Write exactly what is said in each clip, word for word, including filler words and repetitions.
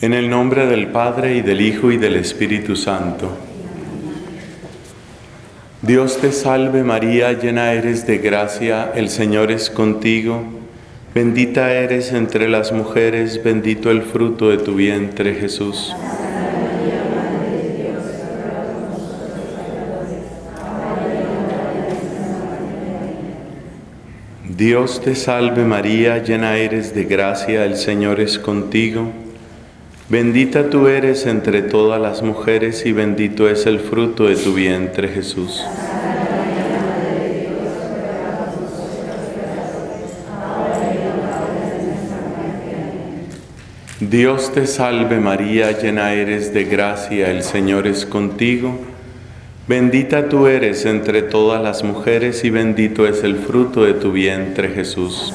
En el nombre del Padre, y del Hijo, y del Espíritu Santo. Dios te salve María, llena eres de gracia, el Señor es contigo. Bendita eres entre las mujeres, bendito el fruto de tu vientre, Jesús. Dios te salve María, llena eres de gracia, el Señor es contigo. Bendita tú eres entre todas las mujeres, y bendito es el fruto de tu vientre, Jesús. Dios te salve María, llena eres de gracia, el Señor es contigo. Bendita tú eres entre todas las mujeres, y bendito es el fruto de tu vientre, Jesús.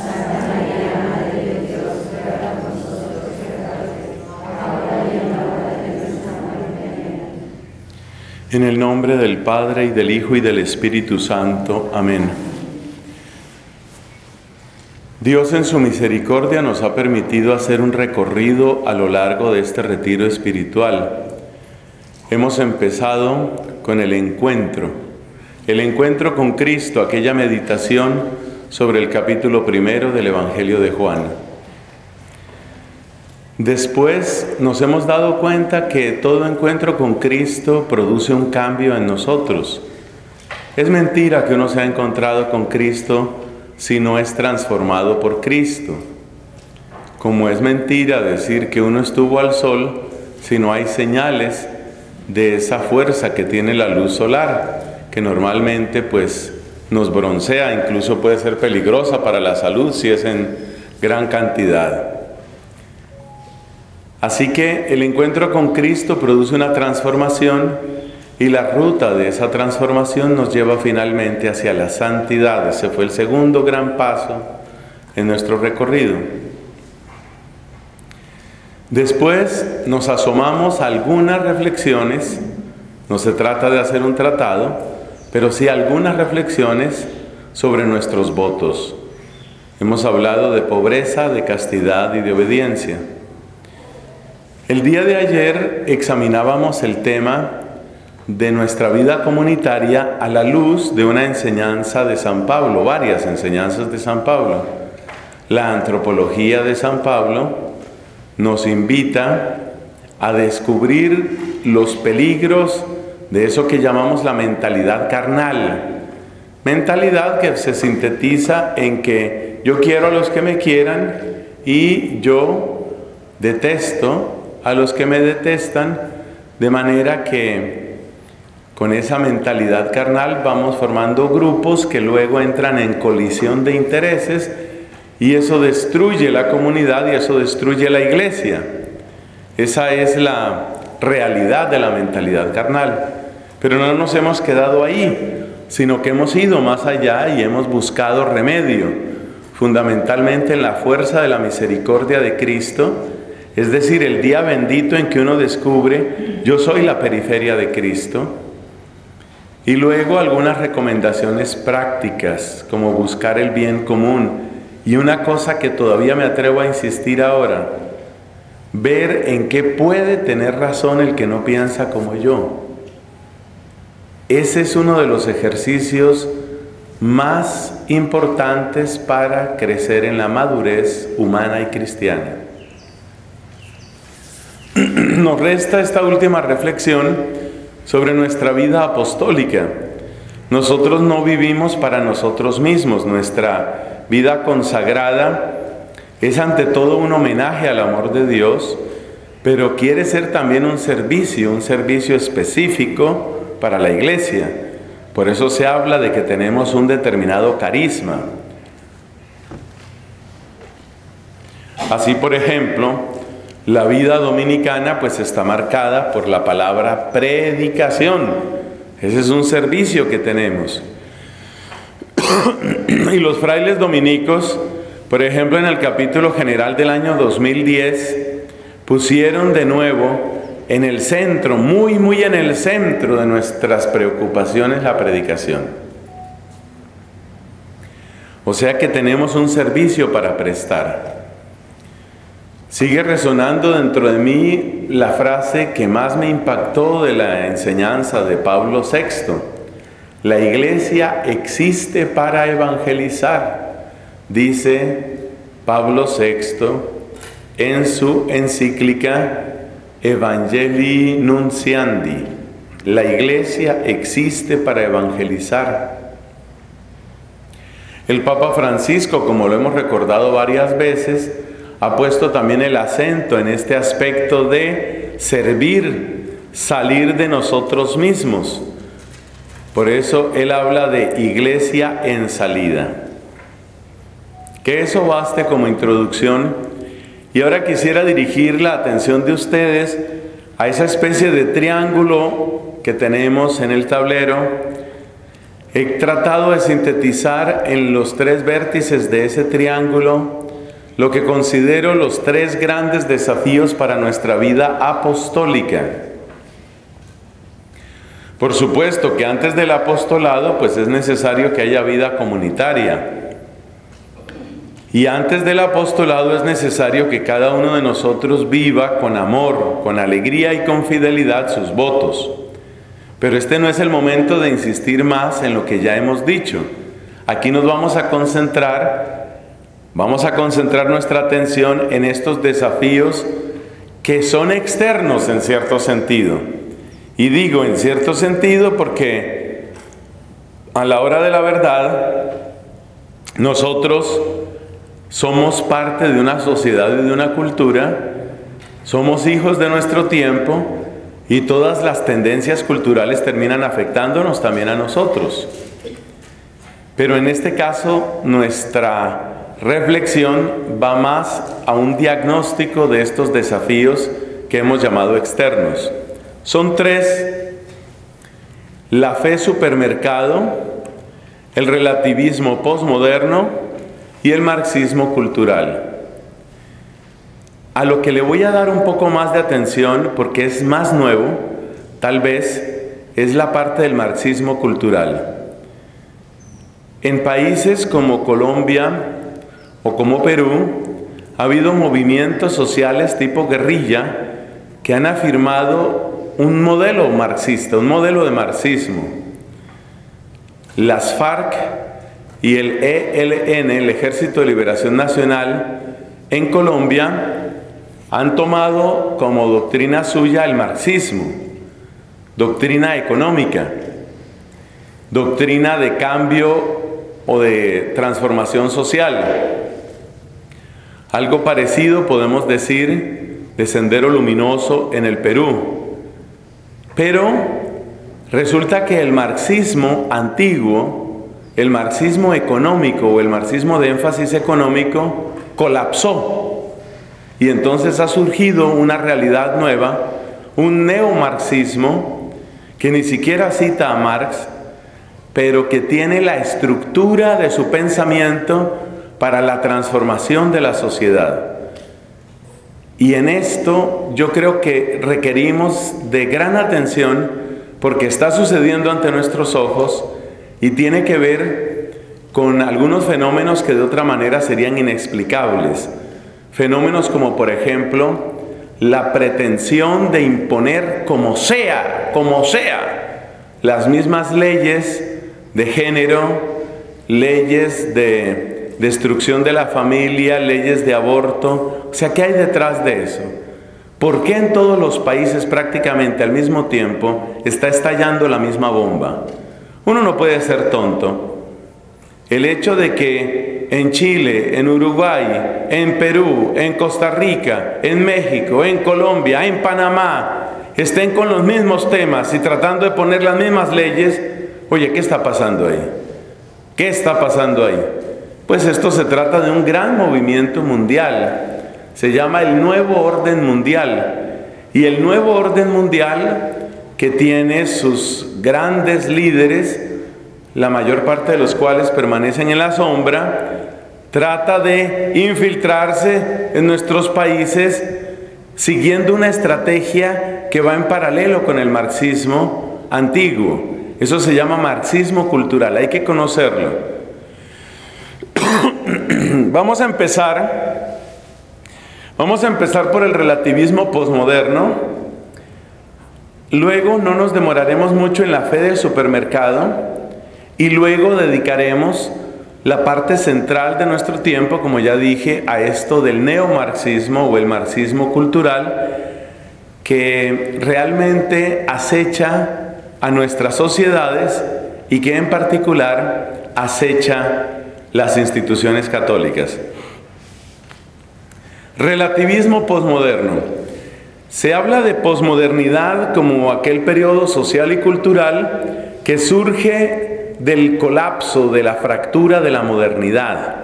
En el nombre del Padre, y del Hijo, y del Espíritu Santo. Amén. Dios en su misericordia nos ha permitido hacer un recorrido a lo largo de este retiro espiritual. Hemos empezado con el encuentro. El encuentro con Cristo, aquella meditación sobre el capítulo primero del Evangelio de Juan. Después nos hemos dado cuenta que todo encuentro con Cristo produce un cambio en nosotros. Es mentira que uno se ha encontrado con Cristo si no es transformado por Cristo. Como es mentira decir que uno estuvo al sol si no hay señales de esa fuerza que tiene la luz solar, que normalmente pues nos broncea, incluso puede ser peligrosa para la salud si es en gran cantidad. Así que el encuentro con Cristo produce una transformación, y la ruta de esa transformación nos lleva finalmente hacia la santidad. Ese fue el segundo gran paso en nuestro recorrido. Después nos asomamos a algunas reflexiones, no se trata de hacer un tratado, pero sí algunas reflexiones sobre nuestros votos. Hemos hablado de pobreza, de castidad y de obediencia. El día de ayer examinábamos el tema de nuestra vida comunitaria a la luz de una enseñanza de San Pablo, varias enseñanzas de San Pablo. La antropología de San Pablo nos invita a descubrir los peligros de eso que llamamos la mentalidad carnal. Mentalidad que se sintetiza en que yo quiero a los que me quieran y yo detesto a los que me detestan, de manera que con esa mentalidad carnal vamos formando grupos que luego entran en colisión de intereses, y eso destruye la comunidad y eso destruye la iglesia. Esa es la realidad de la mentalidad carnal. Pero no nos hemos quedado ahí, sino que hemos ido más allá y hemos buscado remedio, fundamentalmente en la fuerza de la misericordia de Cristo. Es decir, el día bendito en que uno descubre, yo soy la periferia de Cristo. Y luego algunas recomendaciones prácticas, como buscar el bien común. Y una cosa que todavía me atrevo a insistir ahora, ver en qué puede tener razón el que no piensa como yo. Ese es uno de los ejercicios más importantes para crecer en la madurez humana y cristiana. Nos resta esta última reflexión sobre nuestra vida apostólica. Nosotros no vivimos para nosotros mismos. Nuestra vida consagrada es ante todo un homenaje al amor de Dios, pero quiere ser también un servicio, un servicio específico para la iglesia. Por eso se habla de que tenemos un determinado carisma. Así, por ejemplo, la vida dominicana pues está marcada por la palabra predicación. Ese es un servicio que tenemos. Y los frailes dominicos, por ejemplo, en el capítulo general del año dos mil diez, pusieron de nuevo en el centro, muy muy en el centro de nuestras preocupaciones, la predicación. O sea que tenemos un servicio para prestar. Sigue resonando dentro de mí la frase que más me impactó de la enseñanza de Pablo sexto. La iglesia existe para evangelizar, dice Pablo sexto en su encíclica Evangelii Nuntiandi. La iglesia existe para evangelizar. El Papa Francisco, como lo hemos recordado varias veces, ha puesto también el acento en este aspecto de servir, salir de nosotros mismos. Por eso él habla de iglesia en salida. Que eso baste como introducción. Y ahora quisiera dirigir la atención de ustedes a esa especie de triángulo que tenemos en el tablero. He tratado de sintetizar en los tres vértices de ese triángulo lo que considero los tres grandes desafíos para nuestra vida apostólica. Por supuesto que antes del apostolado, pues es necesario que haya vida comunitaria. Y antes del apostolado es necesario que cada uno de nosotros viva con amor, con alegría y con fidelidad sus votos. Pero este no es el momento de insistir más en lo que ya hemos dicho. Aquí nos vamos a concentrar Vamos a concentrar nuestra atención en estos desafíos que son externos en cierto sentido. Y digo en cierto sentido porque a la hora de la verdad nosotros somos parte de una sociedad y de una cultura, somos hijos de nuestro tiempo y todas las tendencias culturales terminan afectándonos también a nosotros. Pero en este caso nuestra reflexión va más a un diagnóstico de estos desafíos que hemos llamado externos. Son tres: la fe supermercado, el relativismo posmoderno y el marxismo cultural. A lo que le voy a dar un poco más de atención, porque es más nuevo, tal vez, es la parte del marxismo cultural. En países como Colombia o como Perú, ha habido movimientos sociales tipo guerrilla que han afirmado un modelo marxista, un modelo de marxismo. Las FARC y el E L N, el Ejército de Liberación Nacional, en Colombia han tomado como doctrina suya el marxismo, doctrina económica, doctrina de cambio o de transformación social. Algo parecido podemos decir de Sendero Luminoso en el Perú. Pero resulta que el marxismo antiguo, el marxismo económico o el marxismo de énfasis económico colapsó. Y entonces ha surgido una realidad nueva, un neomarxismo que ni siquiera cita a Marx, pero que tiene la estructura de su pensamiento para la transformación de la sociedad. Y en esto yo creo que requerimos de gran atención porque está sucediendo ante nuestros ojos y tiene que ver con algunos fenómenos que de otra manera serían inexplicables. Fenómenos como, por ejemplo, la pretensión de imponer como sea, como sea, las mismas leyes de género, leyes de destrucción de la familia, leyes de aborto. O sea, ¿qué hay detrás de eso? ¿Por qué en todos los países prácticamente al mismo tiempo está estallando la misma bomba? Uno no puede ser tonto. El hecho de que en Chile, en Uruguay, en Perú, en Costa Rica, en México, en Colombia, en Panamá, estén con los mismos temas y tratando de poner las mismas leyes. Oye, ¿qué está pasando ahí? ¿Qué está pasando ahí? Pues esto se trata de un gran movimiento mundial, se llama el Nuevo Orden Mundial. Y el Nuevo Orden Mundial, que tiene sus grandes líderes, la mayor parte de los cuales permanecen en la sombra, trata de infiltrarse en nuestros países siguiendo una estrategia que va en paralelo con el marxismo antiguo. Eso se llama marxismo cultural, hay que conocerlo. Vamos a empezar, Vamos a empezar por el relativismo posmoderno. Luego no nos demoraremos mucho en la fe del supermercado. Y luego dedicaremos la parte central de nuestro tiempo, como ya dije, a esto del neomarxismo o el marxismo cultural, que realmente acecha a nuestras sociedades y que en particular acecha las instituciones católicas. Relativismo posmoderno. Se habla de posmodernidad como aquel periodo social y cultural que surge del colapso, de la fractura de la modernidad.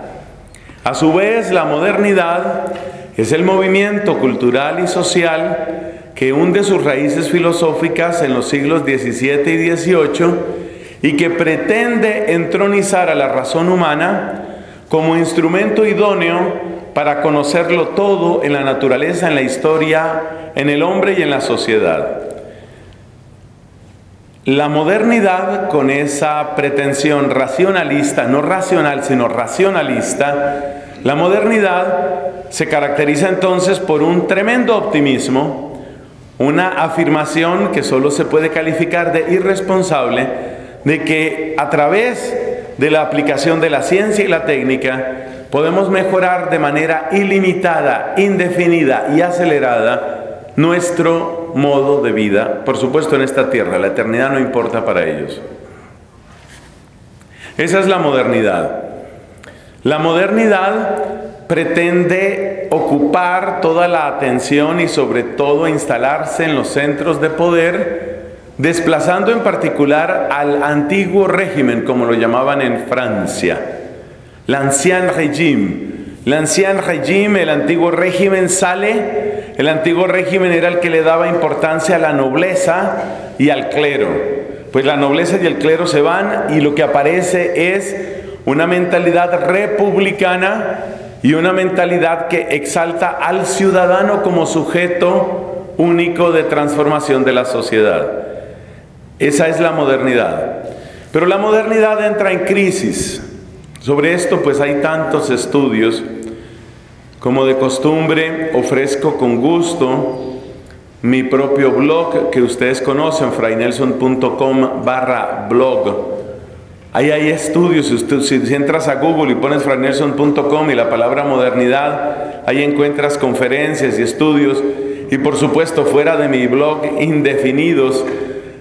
A su vez, la modernidad es el movimiento cultural y social que hunde sus raíces filosóficas en los siglos diecisiete y dieciocho y que pretende entronizar a la razón humana como instrumento idóneo para conocerlo todo en la naturaleza, en la historia, en el hombre y en la sociedad. La modernidad, con esa pretensión racionalista, no racional, sino racionalista, la modernidad se caracteriza entonces por un tremendo optimismo, una afirmación que solo se puede calificar de irresponsable, de que a través de la aplicación de la ciencia y la técnica, podemos mejorar de manera ilimitada, indefinida y acelerada nuestro modo de vida, por supuesto en esta tierra. La eternidad no importa para ellos. Esa es la modernidad. La modernidad pretende ocupar toda la atención y sobre todo instalarse en los centros de poder, desplazando en particular al antiguo régimen, como lo llamaban en Francia. L'ancien régime, l'ancien régime, el antiguo régimen sale, el antiguo régimen era el que le daba importancia a la nobleza y al clero. Pues la nobleza y el clero se van y lo que aparece es una mentalidad republicana y una mentalidad que exalta al ciudadano como sujeto único de transformación de la sociedad. Esa es la modernidad. Pero la modernidad entra en crisis. Sobre esto pues hay tantos estudios. Como de costumbre, ofrezco con gusto mi propio blog que ustedes conocen, fray nelson punto com barra blog. Ahí hay estudios, si, si entras a Google y pones fray nelson punto com y la palabra modernidad, ahí encuentras conferencias y estudios. Y por supuesto fuera de mi blog, indefinidos,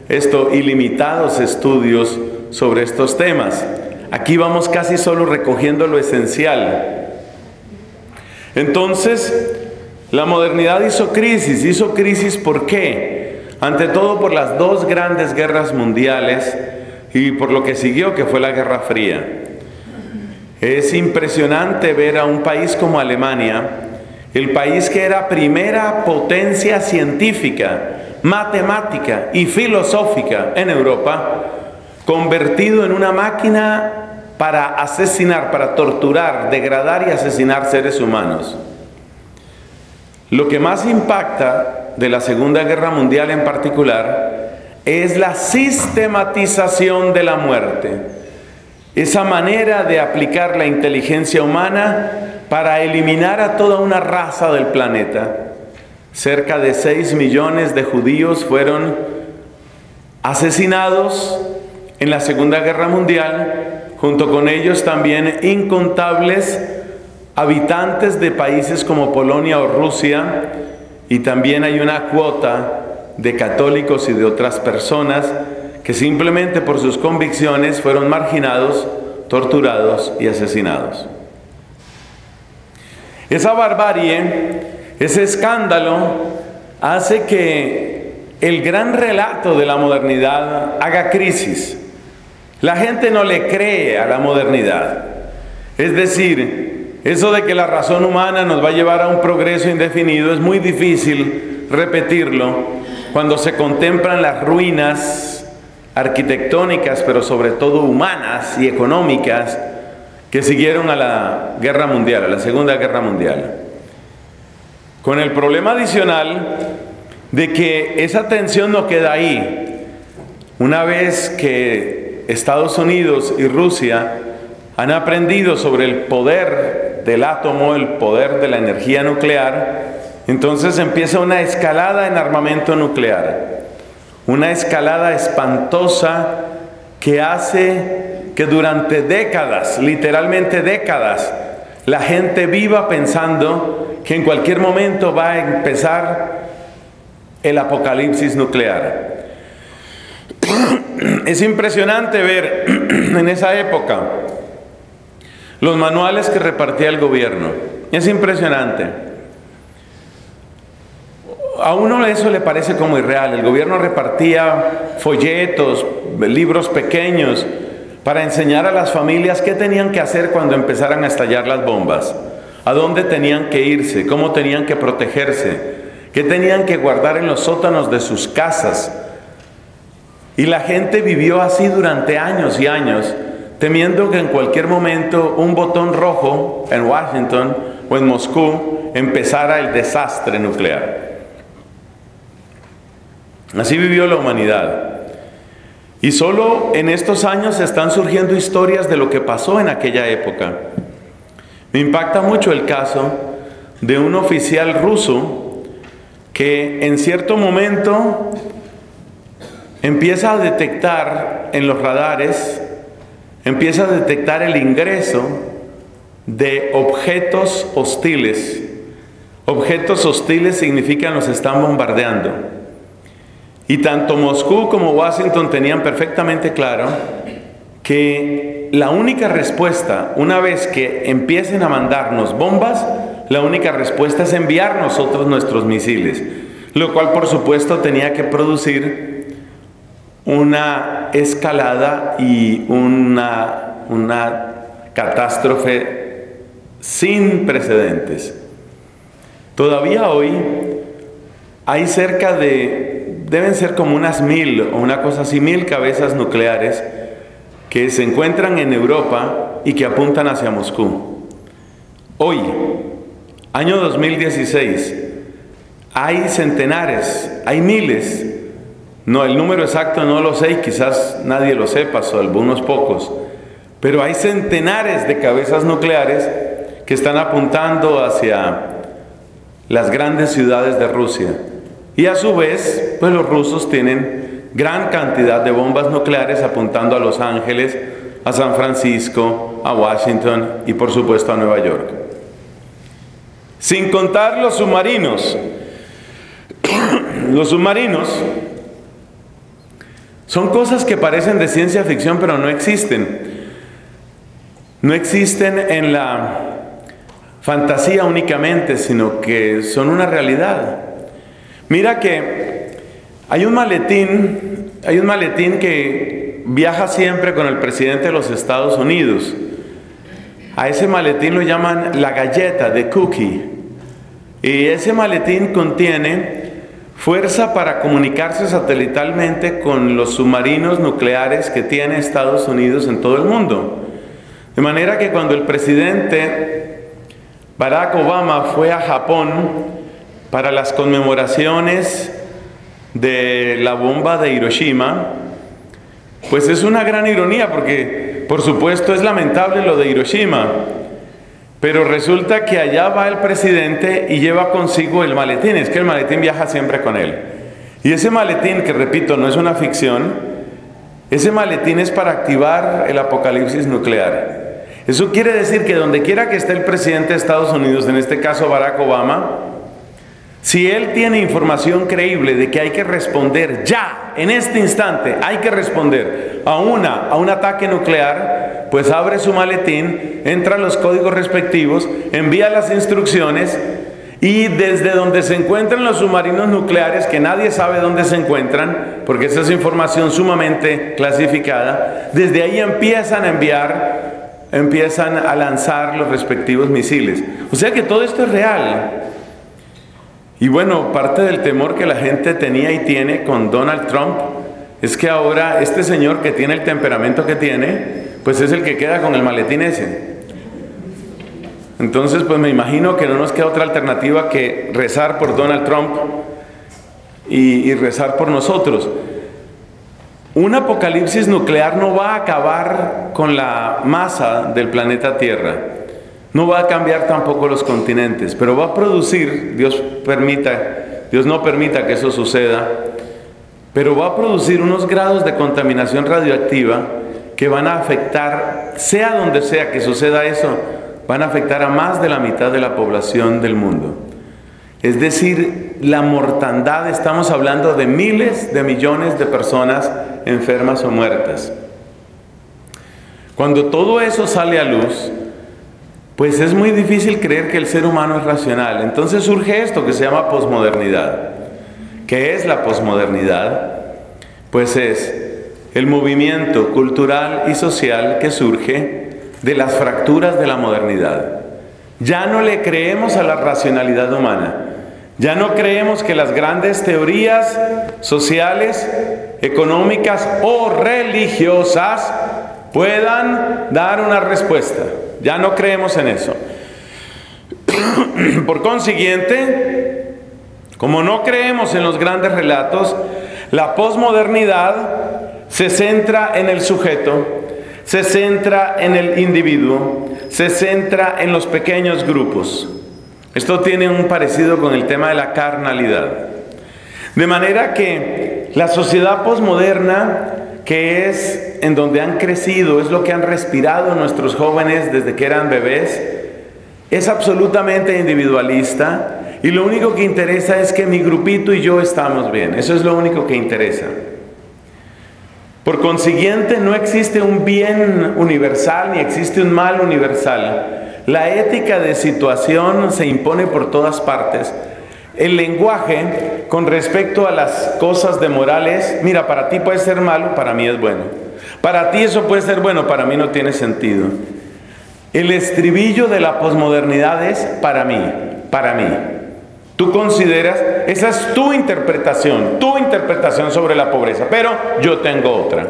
esto, ilimitados estudios sobre estos temas. Aquí vamos casi solo recogiendo lo esencial. Entonces, la modernidad hizo crisis. ¿Hizo crisis por qué? Ante todo por las dos grandes guerras mundiales y por lo que siguió, que fue la Guerra Fría. Es impresionante ver a un país como Alemania, el país que era primera potencia científica, matemática y filosófica en Europa, convertido en una máquina para asesinar, para torturar, degradar y asesinar seres humanos. Lo que más impacta de la Segunda Guerra Mundial en particular es la sistematización de la muerte. Esa manera de aplicar la inteligencia humana para eliminar a toda una raza del planeta. Cerca de seis millones de judíos fueron asesinados en la Segunda Guerra Mundial, junto con ellos también incontables habitantes de países como Polonia o Rusia, y también hay una cuota de católicos y de otras personas que simplemente por sus convicciones fueron marginados, torturados y asesinados. Esa barbarie, ese escándalo, hace que el gran relato de la modernidad haga crisis. La gente no le cree a la modernidad. Es decir, eso de que la razón humana nos va a llevar a un progreso indefinido es muy difícil repetirlo cuando se contemplan las ruinas arquitectónicas, pero sobre todo humanas y económicas, que siguieron a la Guerra Mundial, a la Segunda Guerra Mundial. Con el problema adicional de que esa tensión no queda ahí. Una vez que Estados Unidos y Rusia han aprendido sobre el poder del átomo, el poder de la energía nuclear, entonces empieza una escalada en armamento nuclear, una escalada espantosa que hace que durante décadas, literalmente décadas, la gente viva pensando que en cualquier momento va a empezar el apocalipsis nuclear. Es impresionante ver en esa época los manuales que repartía el gobierno. Es impresionante. A uno eso le parece como irreal. El gobierno repartía folletos, libros pequeños, para enseñar a las familias qué tenían que hacer cuando empezaran a estallar las bombas, a dónde tenían que irse, cómo tenían que protegerse, qué tenían que guardar en los sótanos de sus casas. Y la gente vivió así durante años y años, temiendo que en cualquier momento un botón rojo en Washington o en Moscú empezara el desastre nuclear. Así vivió la humanidad. Y solo en estos años están surgiendo historias de lo que pasó en aquella época. Me impacta mucho el caso de un oficial ruso que en cierto momento empieza a detectar en los radares, empieza a detectar el ingreso de objetos hostiles. Objetos hostiles significan los están bombardeando. Y tanto Moscú como Washington tenían perfectamente claro que la única respuesta, una vez que empiecen a mandarnos bombas, la única respuesta es enviar nosotros nuestros misiles, lo cual por supuesto tenía que producir una escalada y una, una catástrofe sin precedentes. Todavía hoy hay cerca de, deben ser como unas mil o una cosa así, mil cabezas nucleares que se encuentran en Europa y que apuntan hacia Moscú. Hoy, año dos mil dieciséis, hay centenares, hay miles. No, el número exacto no lo sé y quizás nadie lo sepa, o algunos pocos. Pero hay centenares de cabezas nucleares que están apuntando hacia las grandes ciudades de Rusia. Y a su vez, pues los rusos tienen gran cantidad de bombas nucleares apuntando a Los Ángeles, a San Francisco, a Washington y por supuesto a Nueva York. Sin contar los submarinos. Los submarinos son cosas que parecen de ciencia ficción, pero no existen. No existen en la fantasía únicamente, sino que son una realidad. Mira que hay un maletín, hay un maletín que viaja siempre con el presidente de los Estados Unidos. A ese maletín lo llaman la galleta, the cookie. Y ese maletín contiene fuerza para comunicarse satelitalmente con los submarinos nucleares que tiene Estados Unidos en todo el mundo. De manera que cuando el presidente Barack Obama fue a Japón para las conmemoraciones de la bomba de Hiroshima, pues es una gran ironía porque, por supuesto, es lamentable lo de Hiroshima. Pero resulta que allá va el presidente y lleva consigo el maletín. Es que el maletín viaja siempre con él. Y ese maletín, que repito, no es una ficción, ese maletín es para activar el apocalipsis nuclear. Eso quiere decir que donde quiera que esté el presidente de Estados Unidos, en este caso Barack Obama, si él tiene información creíble de que hay que responder ya, en este instante, hay que responder a, una, a un ataque nuclear, pues abre su maletín, entra a los códigos respectivos, envía las instrucciones y desde donde se encuentran los submarinos nucleares, que nadie sabe dónde se encuentran, porque esa es información sumamente clasificada, desde ahí empiezan a enviar, empiezan a lanzar los respectivos misiles. O sea que todo esto es real. Y bueno, parte del temor que la gente tenía y tiene con Donald Trump es que ahora este señor que tiene el temperamento que tiene, pues es el que queda con el maletín ese. Entonces, pues me imagino que no nos queda otra alternativa que rezar por Donald Trump y, y rezar por nosotros. Un apocalipsis nuclear no va a acabar con la masa del planeta Tierra. No va a cambiar tampoco los continentes, pero va a producir, Dios permita, Dios no permita que eso suceda, pero va a producir unos grados de contaminación radioactiva que van a afectar, sea donde sea que suceda eso, van a afectar a más de la mitad de la población del mundo. Es decir, la mortandad, estamos hablando de miles de millones de personas enfermas o muertas. Cuando todo eso sale a luz, pues es muy difícil creer que el ser humano es racional. Entonces surge esto que se llama posmodernidad. ¿Qué es la posmodernidad? Pues es el movimiento cultural y social que surge de las fracturas de la modernidad. Ya no le creemos a la racionalidad humana. Ya no creemos que las grandes teorías sociales, económicas o religiosas puedan dar una respuesta. Ya no creemos en eso. Por consiguiente, como no creemos en los grandes relatos, la posmodernidad se centra en el sujeto, se centra en el individuo, se centra en los pequeños grupos. Esto tiene un parecido con el tema de la carnalidad. De manera que la sociedad posmoderna, que es en donde han crecido, es lo que han respirado nuestros jóvenes desde que eran bebés, es absolutamente individualista y lo único que interesa es que mi grupito y yo estamos bien. Eso es lo único que interesa. Por consiguiente, no existe un bien universal ni existe un mal universal. La ética de situación se impone por todas partes. El lenguaje con respecto a las cosas de morales, mira, para ti puede ser malo, para mí es bueno. Para ti eso puede ser bueno, para mí no tiene sentido. El estribillo de la posmodernidad es para mí, para mí. Tú consideras, esa es tu interpretación, tu interpretación sobre la pobreza, pero yo tengo otra.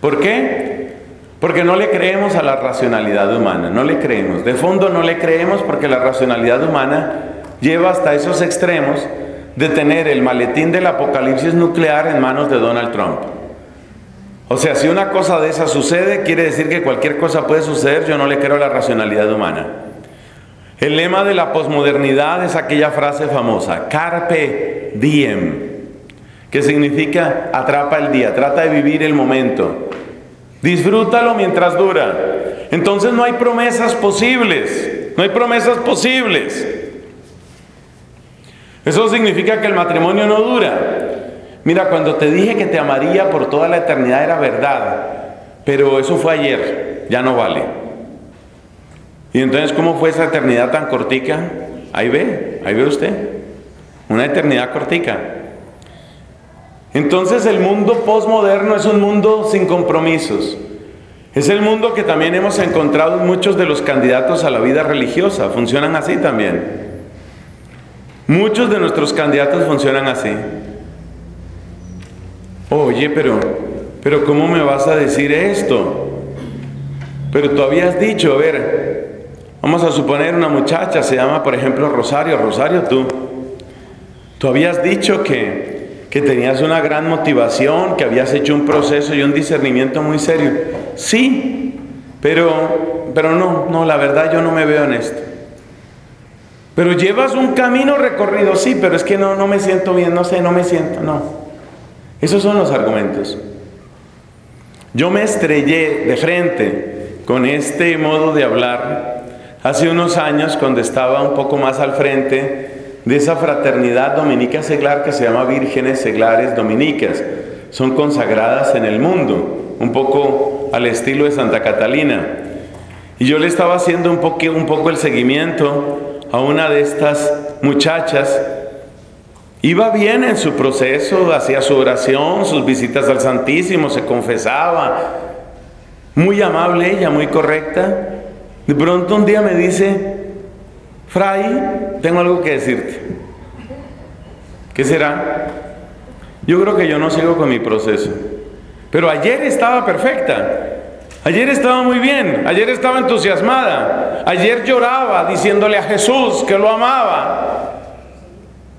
¿Por qué? Porque no le creemos a la racionalidad humana, no le creemos. De fondo no le creemos porque la racionalidad humana lleva hasta esos extremos de tener el maletín del apocalipsis nuclear en manos de Donald Trump. O sea, si una cosa de esa sucede, quiere decir que cualquier cosa puede suceder, yo no le creo a la racionalidad humana. El lema de la posmodernidad es aquella frase famosa, carpe diem, que significa atrapa el día, trata de vivir el momento, disfrútalo mientras dura. Entonces no hay promesas posibles, no hay promesas posibles. Eso significa que el matrimonio no dura. Mira, cuando te dije que te amaría por toda la eternidad era verdad, pero eso fue ayer, ya no vale. Y entonces, ¿cómo fue esa eternidad tan cortica? Ahí ve, ahí ve usted, una eternidad cortica. Entonces el mundo posmoderno es un mundo sin compromisos. Es el mundo que también hemos encontrado en muchos de los candidatos a la vida religiosa, funcionan así también. Muchos de nuestros candidatos funcionan así. Oye, pero, pero ¿cómo me vas a decir esto? Pero tú habías dicho, a ver, vamos a suponer una muchacha, se llama por ejemplo Rosario. Rosario, tú, tú habías dicho que, que tenías una gran motivación, que habías hecho un proceso y un discernimiento muy serio. Sí, pero, pero no, no, la verdad yo no me veo en esto. Pero llevas un camino recorrido, sí, pero es que no, no me siento bien, no sé, no me siento, no. Esos son los argumentos. Yo me estrellé de frente con este modo de hablar hace unos años cuando estaba un poco más al frente de esa fraternidad dominica seglar que se llama Vírgenes Seglares Dominicas. Son consagradas en el mundo, un poco al estilo de Santa Catalina. Y yo le estaba haciendo un poco, un poco el seguimiento a una de estas muchachas. Iba bien en su proceso, hacía su oración, sus visitas al Santísimo, se confesaba, muy amable ella, muy correcta. De pronto un día me dice, Fray, tengo algo que decirte. ¿Qué será? Yo creo que yo no sigo con mi proceso, pero ayer estaba perfecta. Ayer estaba muy bien, ayer estaba entusiasmada, ayer lloraba diciéndole a Jesús que lo amaba.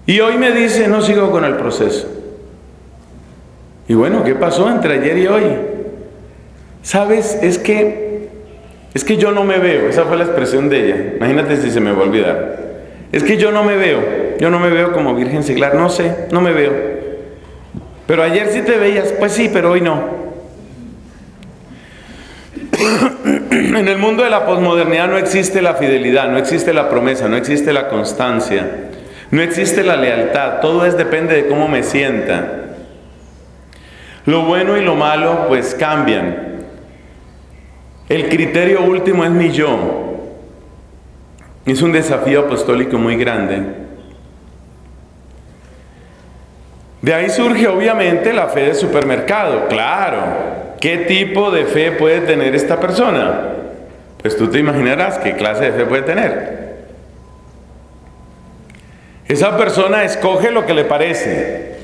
Y hoy me dice, no sigo con el proceso. Y bueno, ¿qué pasó entre ayer y hoy? ¿Sabes? Es que Es que yo no me veo, esa fue la expresión de ella, imagínate si se me va a olvidar. Es que yo no me veo, yo no me veo como virgen seglar, no sé, no me veo. Pero ayer sí te veías, pues sí, pero hoy no. En el mundo de la posmodernidad no existe la fidelidad, no existe la promesa, no existe la constancia, no existe la lealtad, todo es depende de cómo me sienta. Lo bueno y lo malo pues cambian. El criterio último es mi yo. Es un desafío apostólico muy grande. De ahí surge obviamente la fe de supermercado, claro. ¿Qué tipo de fe puede tener esta persona? Pues tú te imaginarás qué clase de fe puede tener. Esa persona escoge lo que le parece.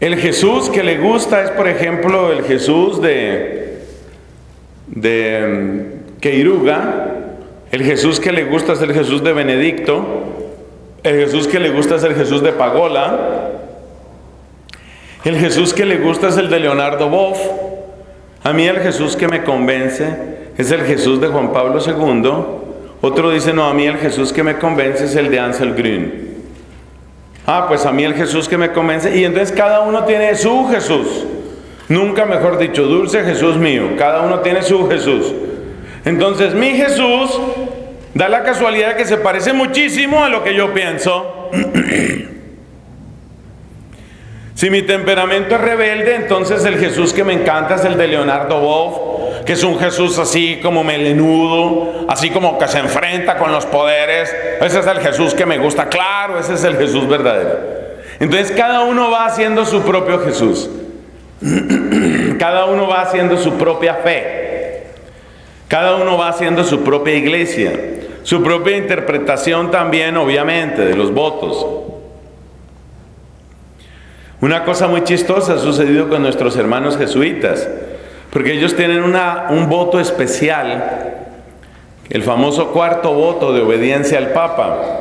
El Jesús que le gusta es, por ejemplo, el Jesús de, de Queiruga. El Jesús que le gusta es el Jesús de Benedicto. El Jesús que le gusta es el Jesús de Pagola. El Jesús que le gusta es el de Leonardo Boff. A mí el Jesús que me convence es el Jesús de Juan Pablo segundo. Otro dice, no, a mí el Jesús que me convence es el de Ansel Grün. Ah, pues a mí el Jesús que me convence. Y entonces cada uno tiene su Jesús. Nunca mejor dicho, dulce Jesús mío. Cada uno tiene su Jesús. Entonces mi Jesús da la casualidad de que se parece muchísimo a lo que yo pienso. Si mi temperamento es rebelde, entonces el Jesús que me encanta es el de Leonardo Boff, que es un Jesús así como melenudo, así como que se enfrenta con los poderes. Ese es el Jesús que me gusta, claro, ese es el Jesús verdadero. Entonces cada uno va haciendo su propio Jesús. Cada uno va haciendo su propia fe. Cada uno va haciendo su propia iglesia. Su propia interpretación también, obviamente, de los votos. Una cosa muy chistosa ha sucedido con nuestros hermanos jesuitas, porque ellos tienen una, un voto especial, el famoso cuarto voto de obediencia al Papa.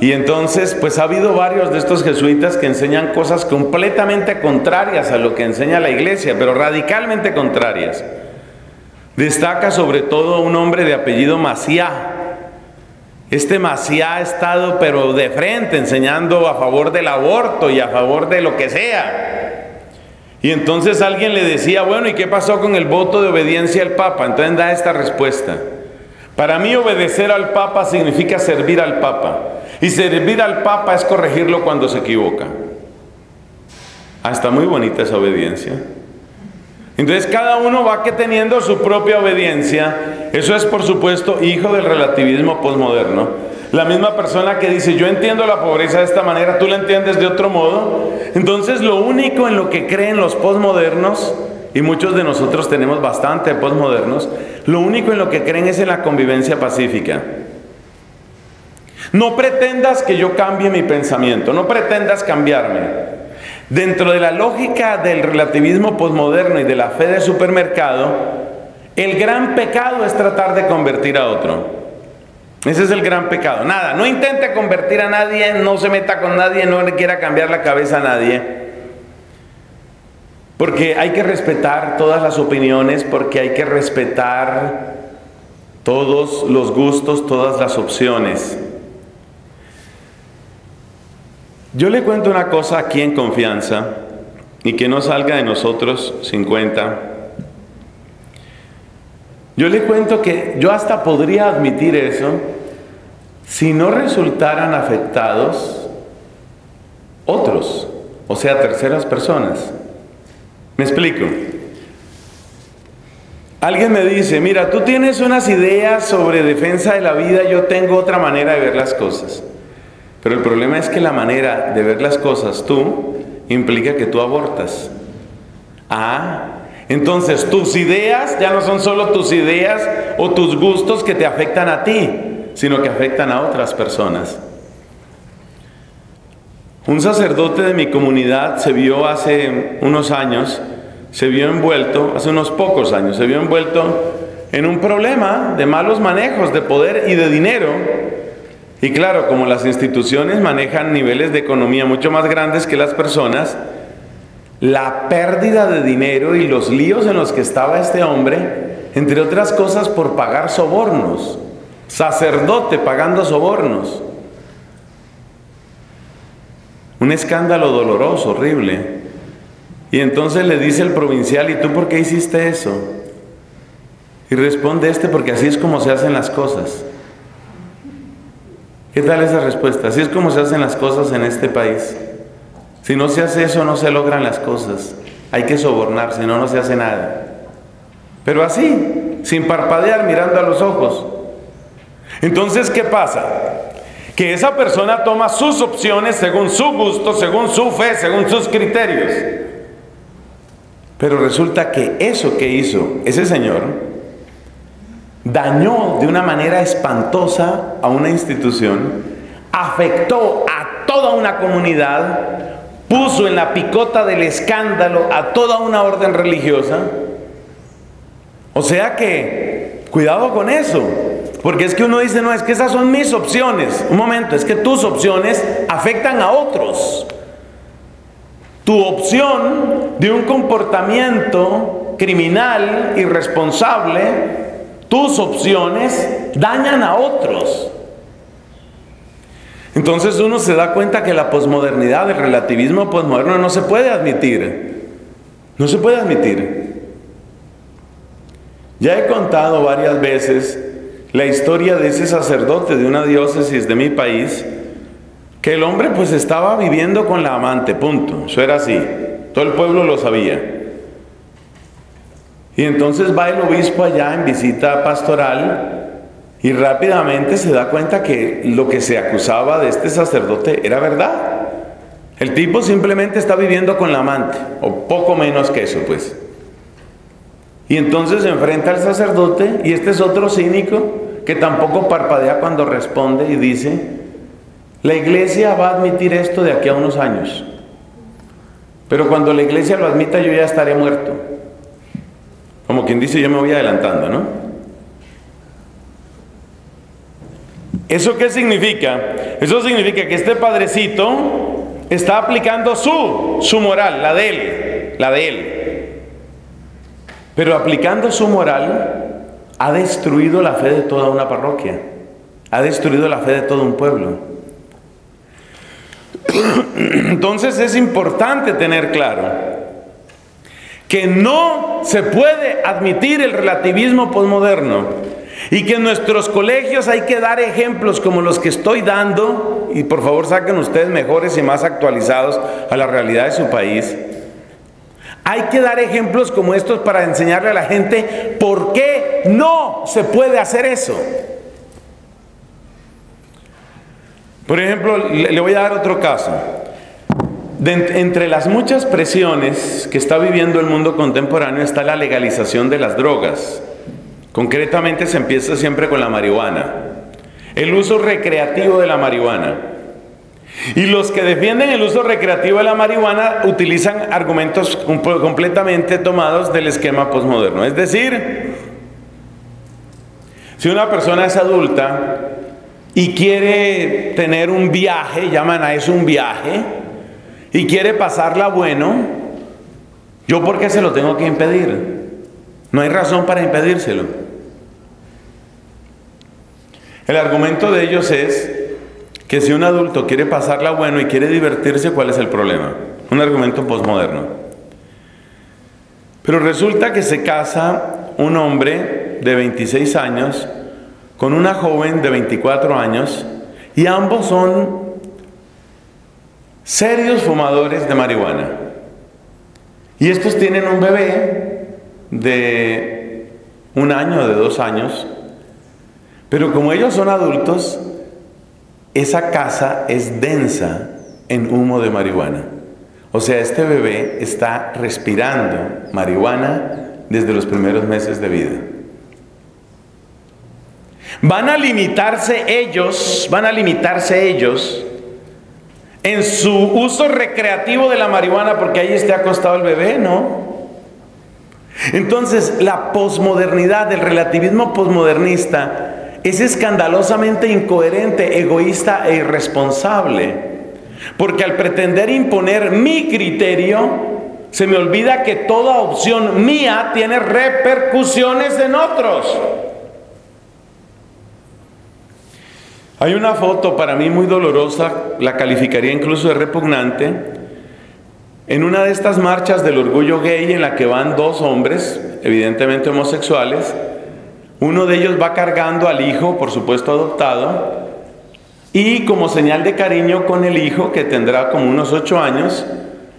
Y entonces, pues ha habido varios de estos jesuitas que enseñan cosas completamente contrarias a lo que enseña la iglesia, pero radicalmente contrarias. Destaca sobre todo un hombre de apellido Maciá. Este Maciá ha estado pero de frente enseñando a favor del aborto y a favor de lo que sea. Y entonces alguien le decía, bueno, ¿y qué pasó con el voto de obediencia al Papa? Entonces da esta respuesta. Para mí obedecer al Papa significa servir al Papa. Y servir al Papa es corregirlo cuando se equivoca. Ah, está muy bonita esa obediencia. Entonces cada uno va que teniendo su propia obediencia. Eso es, por supuesto, hijo del relativismo posmoderno. La misma persona que dice, yo entiendo la pobreza de esta manera, tú la entiendes de otro modo. Entonces lo único en lo que creen los posmodernos, y muchos de nosotros tenemos bastante posmodernos, lo único en lo que creen es en la convivencia pacífica. No pretendas que yo cambie mi pensamiento, no pretendas cambiarme. Dentro de la lógica del relativismo posmoderno y de la fe de supermercado, el gran pecado es tratar de convertir a otro. Ese es el gran pecado. Nada, no intente convertir a nadie, no se meta con nadie, no le quiera cambiar la cabeza a nadie. Porque hay que respetar todas las opiniones, porque hay que respetar todos los gustos, todas las opciones. Yo le cuento una cosa aquí en confianza y que no salga de nosotros sin cuenta. Yo le cuento que yo hasta podría admitir eso si no resultaran afectados otros, o sea, terceras personas. ¿Me explico? Alguien me dice, mira, tú tienes unas ideas sobre defensa de la vida, yo tengo otra manera de ver las cosas. Pero el problema es que la manera de ver las cosas, tú, implica que tú abortas. Ah, entonces tus ideas ya no son solo tus ideas o tus gustos que te afectan a ti, sino que afectan a otras personas. Un sacerdote de mi comunidad se vio hace unos años, se vio envuelto, hace unos pocos años, se vio envuelto en un problema de malos manejos de poder y de dinero. Y claro, como las instituciones manejan niveles de economía mucho más grandes que las personas, la pérdida de dinero y los líos en los que estaba este hombre, entre otras cosas por pagar sobornos, sacerdote pagando sobornos. Un escándalo doloroso, horrible. Y entonces le dice el provincial, ¿y tú por qué hiciste eso? Y responde este, porque así es como se hacen las cosas. ¿Qué tal esa respuesta? Así es como se hacen las cosas en este país. Si no se hace eso, no se logran las cosas. Hay que sobornar, si no, no se hace nada. Pero así, sin parpadear, mirando a los ojos. Entonces, ¿qué pasa? Que esa persona toma sus opciones según su gusto, según su fe, según sus criterios. Pero resulta que eso que hizo ese señor dañó de una manera espantosa a una institución, afectó a toda una comunidad, puso en la picota del escándalo a toda una orden religiosa. O sea que, cuidado con eso, porque es que uno dice, no, es que esas son mis opciones. Un momento, es que tus opciones afectan a otros. Tu opción de un comportamiento criminal, irresponsable, tus opciones dañan a otros. Entonces uno se da cuenta que la posmodernidad, el relativismo posmoderno no se puede admitir. No se puede admitir. Ya he contado varias veces la historia de ese sacerdote de una diócesis de mi país, que el hombre pues estaba viviendo con la amante, punto. Eso era así. Todo el pueblo lo sabía. Y entonces va el obispo allá en visita pastoral. Y rápidamente se da cuenta que lo que se acusaba de este sacerdote era verdad. El tipo simplemente está viviendo con la amante, o poco menos que eso, pues. Y entonces se enfrenta al sacerdote, y este es otro cínico que tampoco parpadea cuando responde y dice, la iglesia va a admitir esto de aquí a unos años. Pero cuando la iglesia lo admita, yo ya estaré muerto. Como quien dice, yo me voy adelantando, ¿no? ¿Eso qué significa? Eso significa que este padrecito está aplicando su, su moral, la de él, la de él. Pero aplicando su moral, ha destruido la fe de toda una parroquia. Ha destruido la fe de todo un pueblo. Entonces es importante tener claro que no se puede admitir el relativismo posmoderno. Y que en nuestros colegios hay que dar ejemplos como los que estoy dando, y por favor saquen ustedes mejores y más actualizados a la realidad de su país. Hay que dar ejemplos como estos para enseñarle a la gente por qué no se puede hacer eso. Por ejemplo, le voy a dar otro caso. De entre las muchas presiones que está viviendo el mundo contemporáneo está la legalización de las drogas. Concretamente se empieza siempre con la marihuana, el uso recreativo de la marihuana. Y los que defienden el uso recreativo de la marihuana utilizan argumentos completamente tomados del esquema posmoderno. Es decir, si una persona es adulta y quiere tener un viaje, llaman a eso un viaje, y quiere pasarla bueno, ¿yo por qué se lo tengo que impedir? No hay razón para impedírselo. El argumento de ellos es que si un adulto quiere pasarla bueno y quiere divertirse, ¿cuál es el problema? Un argumento posmoderno. Pero resulta que se casa un hombre de veintiséis años con una joven de veinticuatro años, y ambos son serios fumadores de marihuana. Y estos tienen un bebé de un año, de dos años, pero como ellos son adultos, esa casa es densa en humo de marihuana. O sea, este bebé está respirando marihuana desde los primeros meses de vida. Van a limitarse ellos, van a limitarse ellos en su uso recreativo de la marihuana porque ahí esté acostado el bebé, ¿no? Entonces, la posmodernidad, el relativismo posmodernista es escandalosamente incoherente, egoísta e irresponsable. Porque al pretender imponer mi criterio, Se me olvida que toda opción mía tiene repercusiones en otros. Hay una foto para mí muy dolorosa, la calificaría incluso de repugnante, en una de estas marchas del orgullo gay en la que van dos hombres, evidentemente homosexuales. Uno de ellos va cargando al hijo, por supuesto adoptado, y como señal de cariño con el hijo, que tendrá como unos ocho años,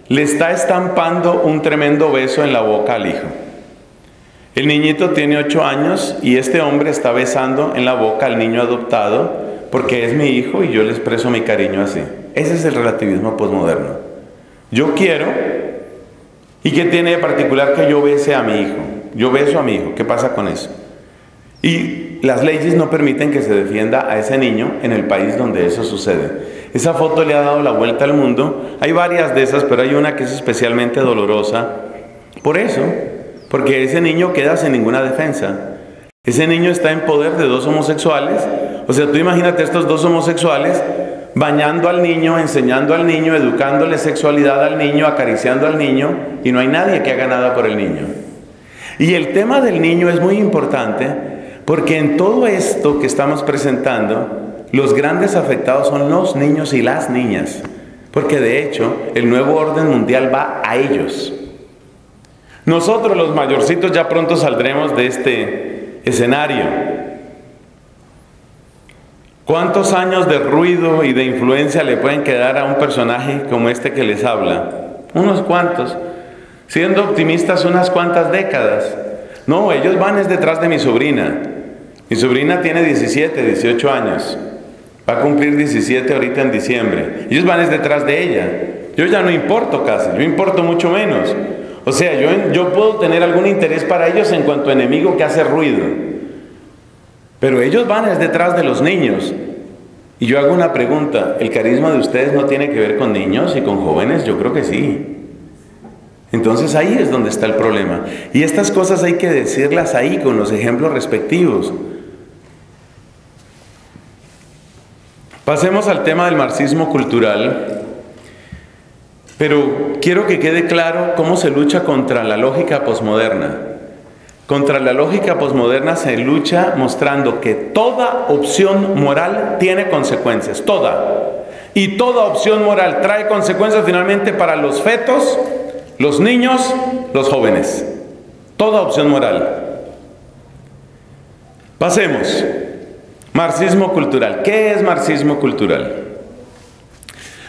le está estampando un tremendo beso en la boca al hijo. El niñito tiene ocho años y este hombre está besando en la boca al niño adoptado, porque es mi hijo y yo le expreso mi cariño así. Ese es el relativismo posmoderno. Yo quiero, ¿y qué tiene de particular que yo bese a mi hijo? Yo beso a mi hijo, ¿qué pasa con eso? Y las leyes no permiten que se defienda a ese niño en el país donde eso sucede. Esa foto le ha dado la vuelta al mundo. Hay varias de esas, pero hay una que es especialmente dolorosa. Por eso, porque ese niño queda sin ninguna defensa. Ese niño está en poder de dos homosexuales. O sea, tú imagínate estos dos homosexuales bañando al niño, enseñando al niño, educándole sexualidad al niño, acariciando al niño, y no hay nadie que haga nada por el niño. Y el tema del niño es muy importante, porque en todo esto que estamos presentando, los grandes afectados son los niños y las niñas, porque de hecho el nuevo orden mundial va a ellos. Nosotros los mayorcitos ya pronto saldremos de este escenario. ¿Cuántos años de ruido y de influencia le pueden quedar a un personaje como este que les habla? Unos cuantos. Siendo optimistas, unas cuantas décadas. No, ellos van es detrás de mi sobrina. Mi sobrina tiene diecisiete, dieciocho años. Va a cumplir diecisiete ahorita en diciembre. Ellos van es detrás de ella. Yo ya no importo casi, yo importo mucho menos. O sea, yo, yo puedo tener algún interés para ellos en cuanto a enemigo que hace ruido. Pero ellos van es detrás de los niños. Y yo hago una pregunta, ¿el carisma de ustedes no tiene que ver con niños y con jóvenes? Yo creo que sí. Entonces ahí es donde está el problema. Y estas cosas hay que decirlas ahí con los ejemplos respectivos. Pasemos al tema del marxismo cultural. Pero quiero que quede claro cómo se lucha contra la lógica posmoderna. Contra la lógica posmoderna se lucha mostrando que toda opción moral tiene consecuencias, toda. Y toda opción moral trae consecuencias finalmente para los fetos, los niños, los jóvenes. Toda opción moral. Pasemos. Marxismo cultural. ¿Qué es marxismo cultural?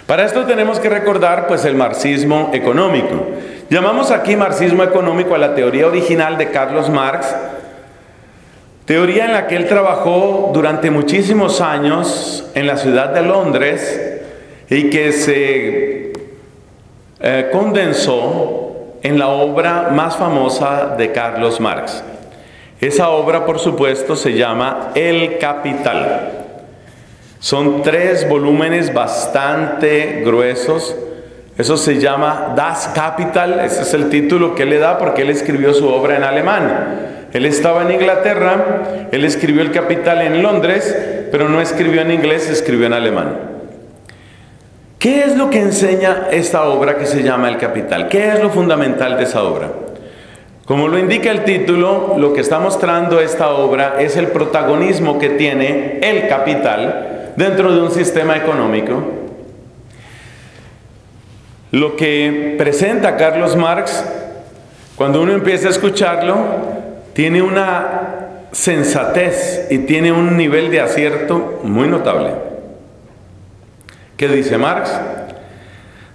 Para esto tenemos que recordar pues el marxismo económico. Llamamos aquí marxismo económico a la teoría original de Carlos Marx, teoría en la que él trabajó durante muchísimos años en la ciudad de Londres y que se eh, condensó en la obra más famosa de Carlos Marx. Esa obra, por supuesto, se llama El Capital. Son tres volúmenes bastante gruesos. Eso se llama Das Kapital. Ese es el título que él le da porque él escribió su obra en alemán. Él estaba en Inglaterra, él escribió El Capital en Londres, pero no escribió en inglés, escribió en alemán. ¿Qué es lo que enseña esta obra que se llama El Capital? ¿Qué es lo fundamental de esa obra? Como lo indica el título, lo que está mostrando esta obra es el protagonismo que tiene el capital dentro de un sistema económico. Lo que presenta Carlos Marx, cuando uno empieza a escucharlo, tiene una sensatez y tiene un nivel de acierto muy notable. ¿Qué dice Marx?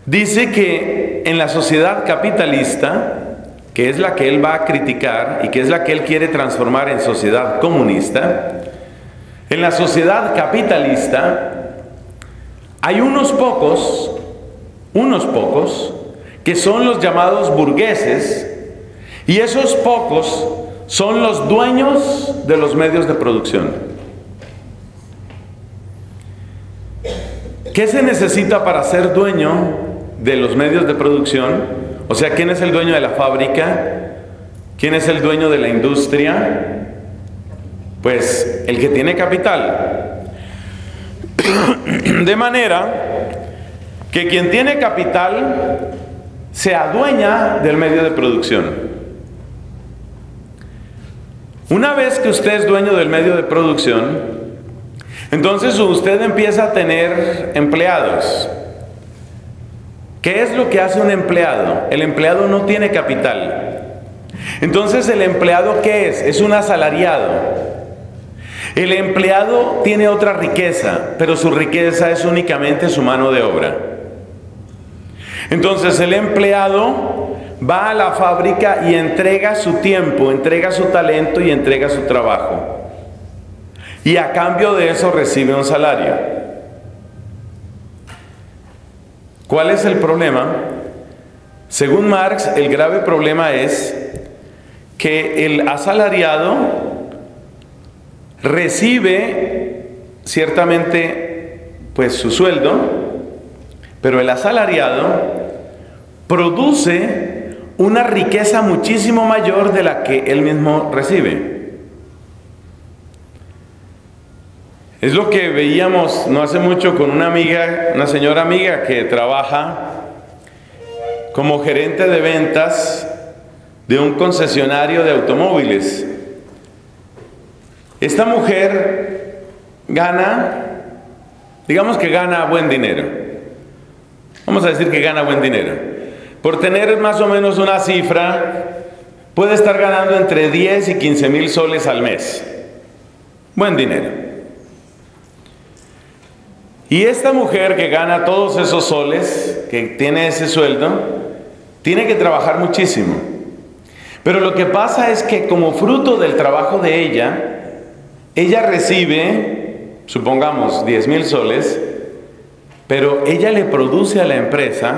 Dice que en la sociedad capitalista, que es la que él va a criticar y que es la que él quiere transformar en sociedad comunista, en la sociedad capitalista hay unos pocos, unos pocos, que son los llamados burgueses, y esos pocos son los dueños de los medios de producción. ¿Qué se necesita para ser dueño de los medios de producción? O sea, ¿quién es el dueño de la fábrica? ¿Quién es el dueño de la industria? Pues el que tiene capital. De manera que quien tiene capital se adueña del medio de producción. Una vez que usted es dueño del medio de producción, entonces usted empieza a tener empleados. ¿Qué es lo que hace un empleado? El empleado no tiene capital. Entonces, ¿el empleado qué es? Es un asalariado. El empleado tiene otra riqueza, pero su riqueza es únicamente su mano de obra. Entonces, el empleado va a la fábrica y entrega su tiempo, entrega su talento y entrega su trabajo. Y a cambio de eso recibe un salario. ¿Cuál es el problema? Según Marx, el grave problema es que el asalariado recibe ciertamente pues su sueldo, pero el asalariado produce una riqueza muchísimo mayor de la que él mismo recibe. Es lo que veíamos no hace mucho con una amiga, una señora amiga que trabaja como gerente de ventas de un concesionario de automóviles. Esta mujer gana, digamos que gana buen dinero. Vamos a decir que gana buen dinero. Por tener más o menos una cifra, puede estar ganando entre diez y quince mil soles al mes. Buen dinero. Y esta mujer que gana todos esos soles, que tiene ese sueldo, tiene que trabajar muchísimo. Pero lo que pasa es que como fruto del trabajo de ella, ella recibe, supongamos, diez mil soles, pero ella le produce a la empresa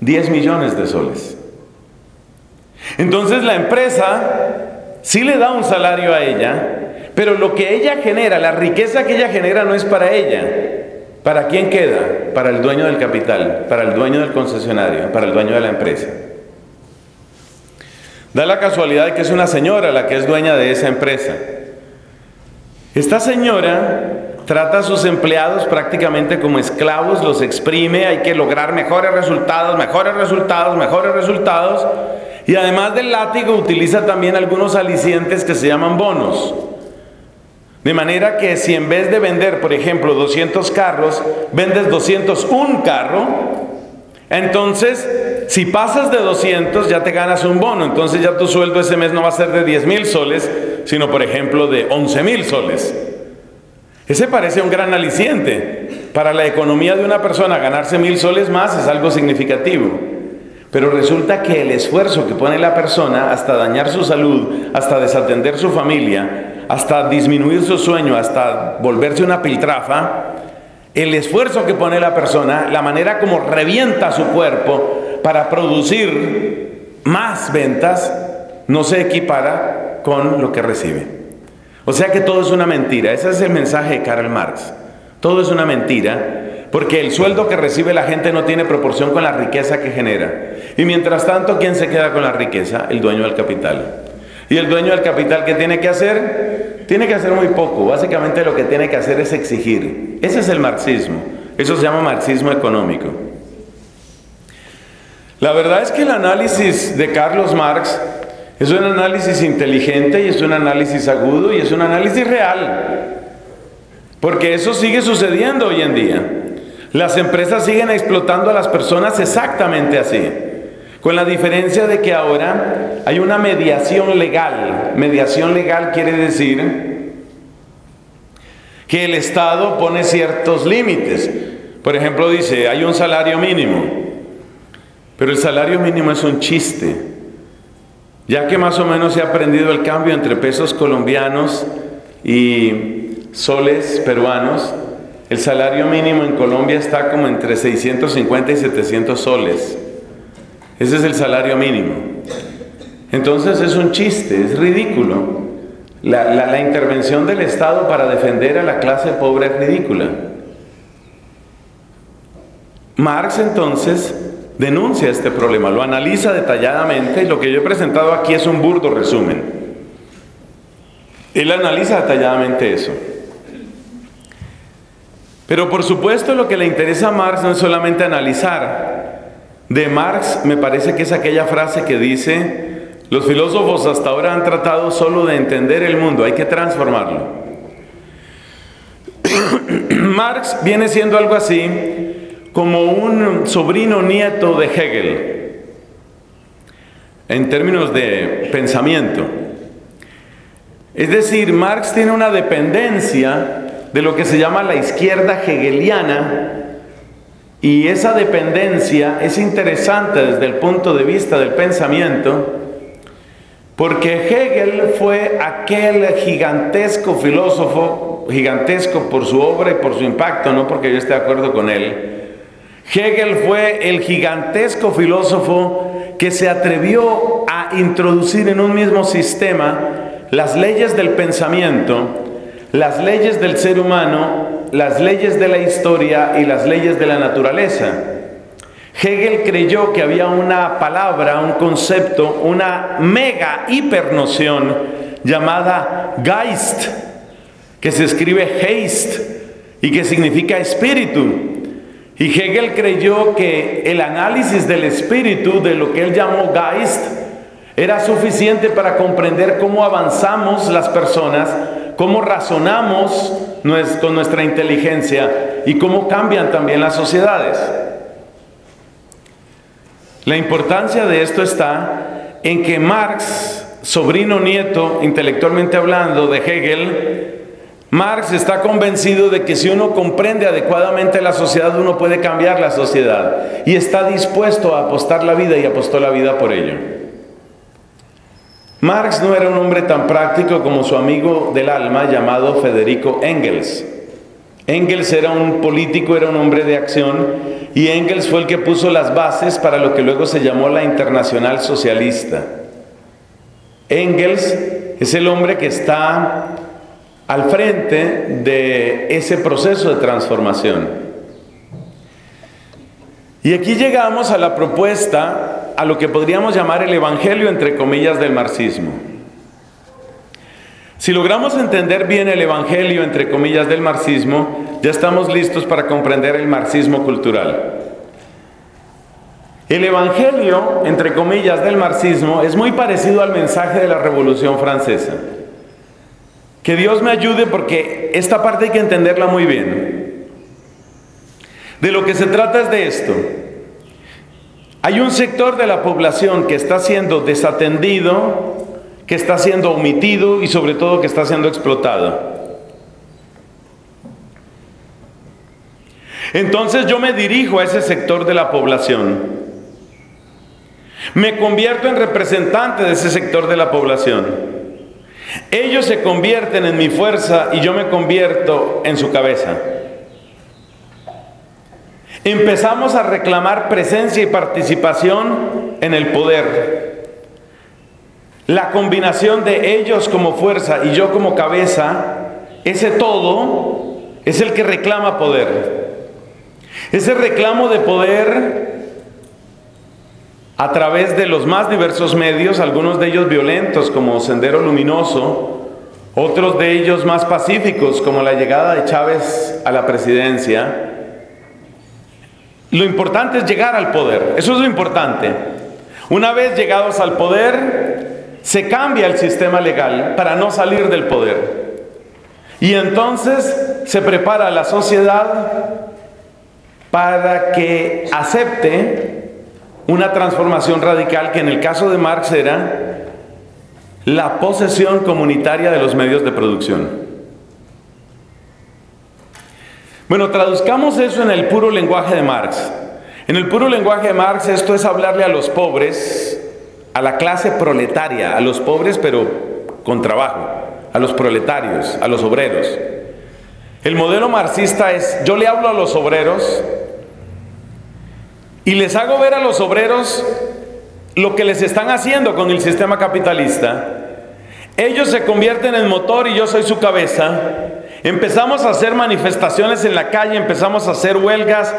diez millones de soles. Entonces la empresa sí le da un salario a ella, pero lo que ella genera, la riqueza que ella genera no es para ella. ¿Para quién queda? Para el dueño del capital, para el dueño del concesionario, para el dueño de la empresa. Da la casualidad de que es una señora la que es dueña de esa empresa. Esta señora trata a sus empleados prácticamente como esclavos, los exprime, hay que lograr mejores resultados, mejores resultados, mejores resultados. Y además del látigo utiliza también algunos alicientes que se llaman bonos. De manera que si en vez de vender, por ejemplo, doscientos carros, vendes doscientos uno carro, entonces si pasas de doscientos ya te ganas un bono. Entonces ya tu sueldo ese mes no va a ser de diez mil soles, sino por ejemplo de once mil soles. Ese parece un gran aliciente. Para la economía de una persona ganarse mil soles más es algo significativo. Pero resulta que el esfuerzo que pone la persona hasta dañar su salud, hasta desatender su familia, hasta disminuir su sueño, hasta volverse una piltrafa, el esfuerzo que pone la persona, la manera como revienta su cuerpo para producir más ventas, no se equipara con lo que recibe. O sea que todo es una mentira. Ese es el mensaje de Karl Marx. Todo es una mentira, porque el sueldo que recibe la gente no tiene proporción con la riqueza que genera. Y mientras tanto, ¿quién se queda con la riqueza? El dueño del capital. Y el dueño del capital, ¿qué tiene que hacer? Tiene que hacer muy poco. Básicamente lo que tiene que hacer es exigir. Ese es el marxismo. Eso se llama marxismo económico. La verdad es que el análisis de Carlos Marx es un análisis inteligente y es un análisis agudo y es un análisis real. Porque eso sigue sucediendo hoy en día. Las empresas siguen explotando a las personas exactamente así. Con la diferencia de que ahora hay una mediación legal. Mediación legal quiere decir que el Estado pone ciertos límites. Por ejemplo, dice, hay un salario mínimo. Pero el salario mínimo es un chiste. Ya que más o menos se ha aprendido el cambio entre pesos colombianos y soles peruanos, el salario mínimo en Colombia está como entre seiscientos cincuenta y setecientos soles. Ese es el salario mínimo. Entonces es un chiste, es ridículo. La, la, la intervención del Estado para defender a la clase pobre es ridícula. Marx entonces denuncia este problema, lo analiza detalladamente, y lo que yo he presentado aquí es un burdo resumen. Él analiza detalladamente eso. Pero por supuesto lo que le interesa a Marx no es solamente analizar. de Marx me parece que es aquella frase que dice: los filósofos hasta ahora han tratado solo de entender el mundo, hay que transformarlo. Marx viene siendo algo así como un sobrino nieto de Hegel en términos de pensamiento. Es decir, Marx tiene una dependencia de lo que se llama la izquierda hegeliana, y esa dependencia es interesante desde el punto de vista del pensamiento, porque Hegel fue aquel gigantesco filósofo, gigantesco por su obra y por su impacto, no porque yo esté de acuerdo con él. Hegel fue el gigantesco filósofo que se atrevió a introducir en un mismo sistema las leyes del pensamiento, las leyes del ser humano, las leyes de la historia y las leyes de la naturaleza. Hegel creyó que había una palabra, un concepto, una mega hipernoción llamada Geist, que se escribe Geist y que significa espíritu. Y Hegel creyó que el análisis del espíritu, de lo que él llamó Geist, era suficiente para comprender cómo avanzamos las personas, cómo razonamos con nuestra inteligencia y cómo cambian también las sociedades. La importancia de esto está en que Marx, sobrino nieto, intelectualmente hablando, de Hegel, Marx está convencido de que si uno comprende adecuadamente la sociedad, uno puede cambiar la sociedad, y está dispuesto a apostar la vida, y apostó la vida por ello. Marx no era un hombre tan práctico como su amigo del alma llamado Federico Engels. Engels era un político, era un hombre de acción, y Engels fue el que puso las bases para lo que luego se llamó la Internacional Socialista. Engels es el hombre que está al frente de ese proceso de transformación. Y aquí llegamos a la propuesta, a lo que podríamos llamar el evangelio, entre comillas, del marxismo. Si logramos entender bien el evangelio, entre comillas, del marxismo, ya estamos listos para comprender el marxismo cultural. El evangelio, entre comillas, del marxismo es muy parecido al mensaje de la Revolución Francesa. Que Dios me ayude, porque esta parte hay que entenderla muy bien. De lo que se trata es de esto: hay un sector de la población que está siendo desatendido, que está siendo omitido y sobre todo que está siendo explotado. Entonces yo me dirijo a ese sector de la población. Me convierto en representante de ese sector de la población. Ellos se convierten en mi fuerza y yo me convierto en su cabeza. Empezamos a reclamar presencia y participación en el poder. La combinación de ellos como fuerza y yo como cabeza, ese todo es el que reclama poder. Ese reclamo de poder a través de los más diversos medios, algunos de ellos violentos como Sendero Luminoso, otros de ellos más pacíficos como la llegada de Chávez a la presidencia. Lo importante es llegar al poder, eso es lo importante. Una vez llegados al poder, se cambia el sistema legal para no salir del poder. Y entonces se prepara la sociedad para que acepte una transformación radical que en el caso de Marx era la posesión comunitaria de los medios de producción. Bueno, traduzcamos eso en el puro lenguaje de Marx. En el puro lenguaje de Marx, esto es hablarle a los pobres, a la clase proletaria, a los pobres pero con trabajo, a los proletarios, a los obreros. El modelo marxista es: yo le hablo a los obreros y les hago ver a los obreros lo que les están haciendo con el sistema capitalista. Ellos se convierten en motor y yo soy su cabeza. Empezamos a hacer manifestaciones en la calle, empezamos a hacer huelgas,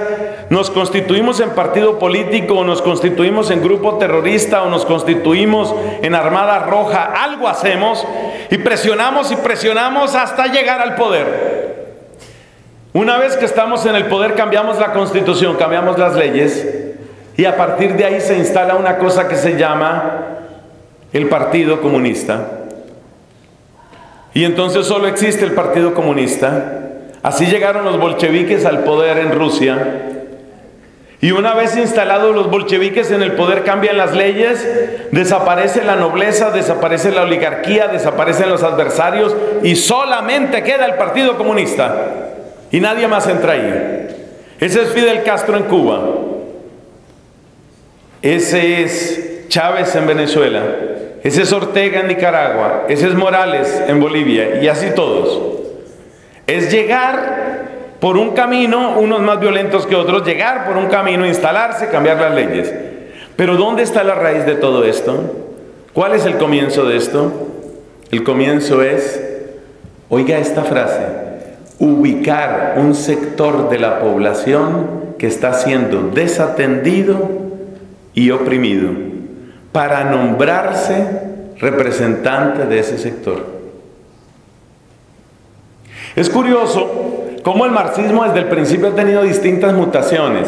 nos constituimos en partido político, o nos constituimos en grupo terrorista, o nos constituimos en Armada Roja. Algo hacemos y presionamos y presionamos hasta llegar al poder. Una vez que estamos en el poder, cambiamos la constitución, cambiamos las leyes, Y a partir de ahí se instala una cosa que se llama el Partido Comunista. Y entonces solo existe el Partido Comunista. Así llegaron los bolcheviques al poder en Rusia. Y una vez instalados los bolcheviques en el poder, cambian las leyes, desaparece la nobleza, desaparece la oligarquía, desaparecen los adversarios y solamente queda el Partido Comunista. Y nadie más entra ahí. Ese es Fidel Castro en Cuba. Ese es Chávez en Venezuela. Ese es Ortega en Nicaragua. Ese es Morales en Bolivia. Y así todos. Es llegar por un camino, unos más violentos que otros, llegar por un camino, instalarse, cambiar las leyes. Pero ¿dónde está la raíz de todo esto? ¿Cuál es el comienzo de esto? El comienzo es, oiga esta frase, ubicar un sector de la población que está siendo desatendido y oprimido, para nombrarse representante de ese sector. Es curioso cómo el marxismo desde el principio ha tenido distintas mutaciones.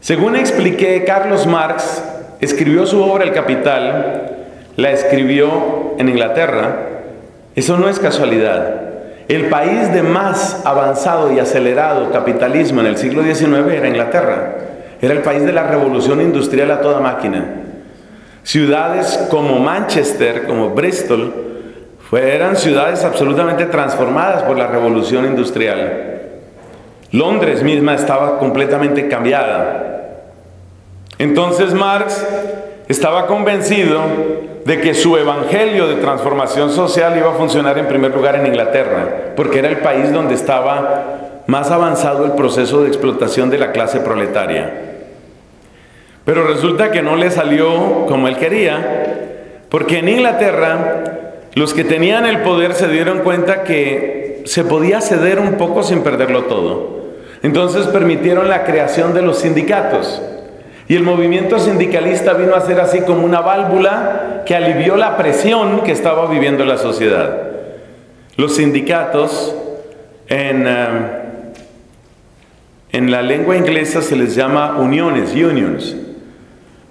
Según expliqué, Carlos Marx escribió su obra El Capital, la escribió en Inglaterra. Eso no es casualidad. El país de más avanzado y acelerado capitalismo en el siglo diecinueve era Inglaterra. Era el país de la revolución industrial a toda máquina. Ciudades como Manchester, como Bristol, eran ciudades absolutamente transformadas por la revolución industrial. Londres misma estaba completamente cambiada. Entonces Marx estaba convencido de que su evangelio de transformación social iba a funcionar en primer lugar en Inglaterra, porque era el país donde estaba más avanzado el proceso de explotación de la clase proletaria. Pero resulta que no le salió como él quería, porque en Inglaterra los que tenían el poder se dieron cuenta que se podía ceder un poco sin perderlo todo. Entonces permitieron la creación de los sindicatos. Y el movimiento sindicalista vino a ser así como una válvula que alivió la presión que estaba viviendo la sociedad. Los sindicatos en, uh, en la lengua inglesa se les llama uniones, unions.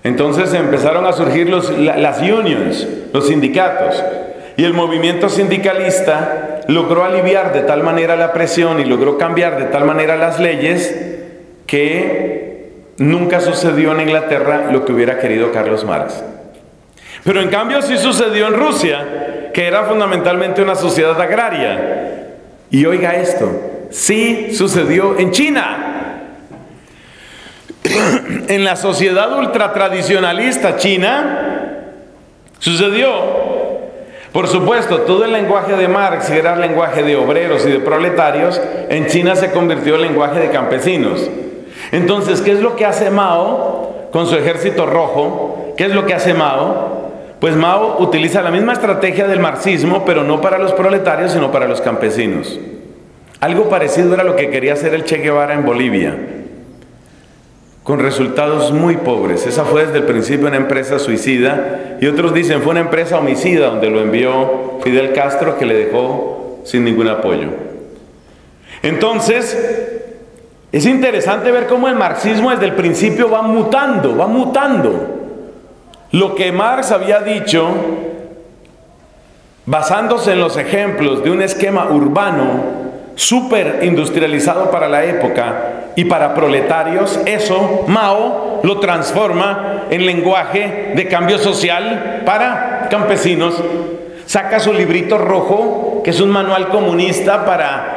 Entonces empezaron a surgir los, las unions, los sindicatos. Y el movimiento sindicalista logró aliviar de tal manera la presión y logró cambiar de tal manera las leyes que nunca sucedió en Inglaterra lo que hubiera querido Carlos Marx. Pero en cambio sí sucedió en Rusia, que era fundamentalmente una sociedad agraria. Y oiga esto, sí sucedió en China. En la sociedad ultratradicionalista china sucedió. Por supuesto, todo el lenguaje de Marx, que era el lenguaje de obreros y de proletarios, en China se convirtió en el lenguaje de campesinos. Entonces, ¿qué es lo que hace Mao con su ejército rojo? ¿Qué es lo que hace Mao? Pues Mao utiliza la misma estrategia del marxismo, pero no para los proletarios, sino para los campesinos. Algo parecido era lo que quería hacer el Che Guevara en Bolivia, con resultados muy pobres. Esa fue desde el principio una empresa suicida, y otros dicen fue una empresa homicida donde lo envió Fidel Castro, que le dejó sin ningún apoyo. Entonces, es interesante ver cómo el marxismo desde el principio va mutando, va mutando. Lo que Marx había dicho, basándose en los ejemplos de un esquema urbano, súper industrializado para la época y para proletarios, eso Mao lo transforma en lenguaje de cambio social para campesinos. Saca su librito rojo, que es un manual comunista para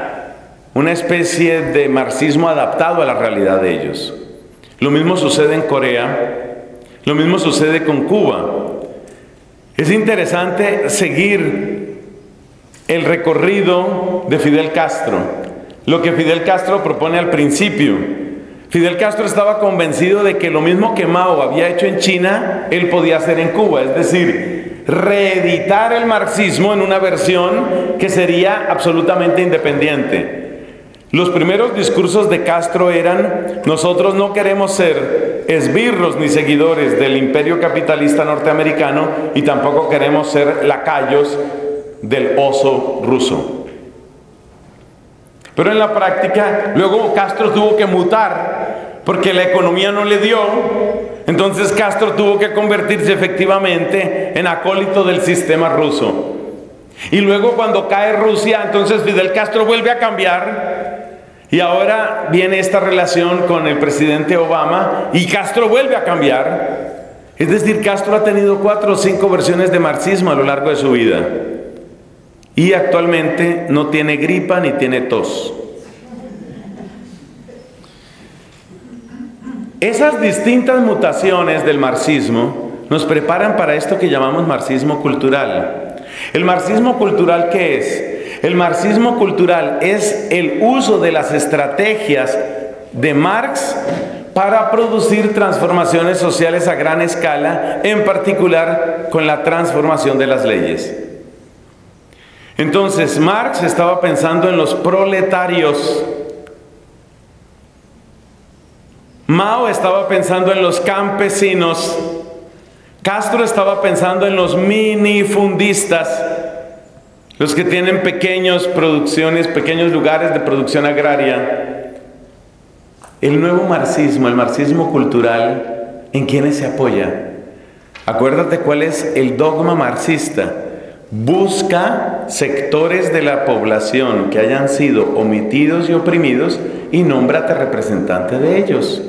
una especie de marxismo adaptado a la realidad de ellos. Lo mismo sucede en Corea, lo mismo sucede con Cuba. Es interesante seguir el recorrido de Fidel Castro, lo que Fidel Castro propone al principio. Fidel Castro estaba convencido de que lo mismo que Mao había hecho en China, él podía hacer en Cuba, es decir, reeditar el marxismo en una versión que sería absolutamente independiente. Los primeros discursos de Castro eran: nosotros no queremos ser esbirros ni seguidores del imperio capitalista norteamericano, y tampoco queremos ser lacayos del oso ruso. Pero en la práctica, luego Castro tuvo que mutar porque la economía no le dio. Entonces Castro tuvo que convertirse efectivamente en acólito del sistema ruso. Y luego cuando cae Rusia, entonces Fidel Castro vuelve a cambiar. Y ahora viene esta relación con el presidente Obama y Castro vuelve a cambiar. Es decir, Castro ha tenido cuatro o cinco versiones de marxismo a lo largo de su vida. Y actualmente no tiene gripa ni tiene tos. Esas distintas mutaciones del marxismo nos preparan para esto que llamamos marxismo cultural. ¿El marxismo cultural qué es? El marxismo cultural es el uso de las estrategias de Marx para producir transformaciones sociales a gran escala, en particular con la transformación de las leyes. Entonces, Marx estaba pensando en los proletarios. Mao estaba pensando en los campesinos. Castro estaba pensando en los minifundistas, los que tienen pequeñas producciones, pequeños lugares de producción agraria. El nuevo marxismo, el marxismo cultural, ¿en quiénes se apoya? Acuérdate cuál es el dogma marxista. Busca sectores de la población que hayan sido omitidos y oprimidos y nómbrate representante de ellos.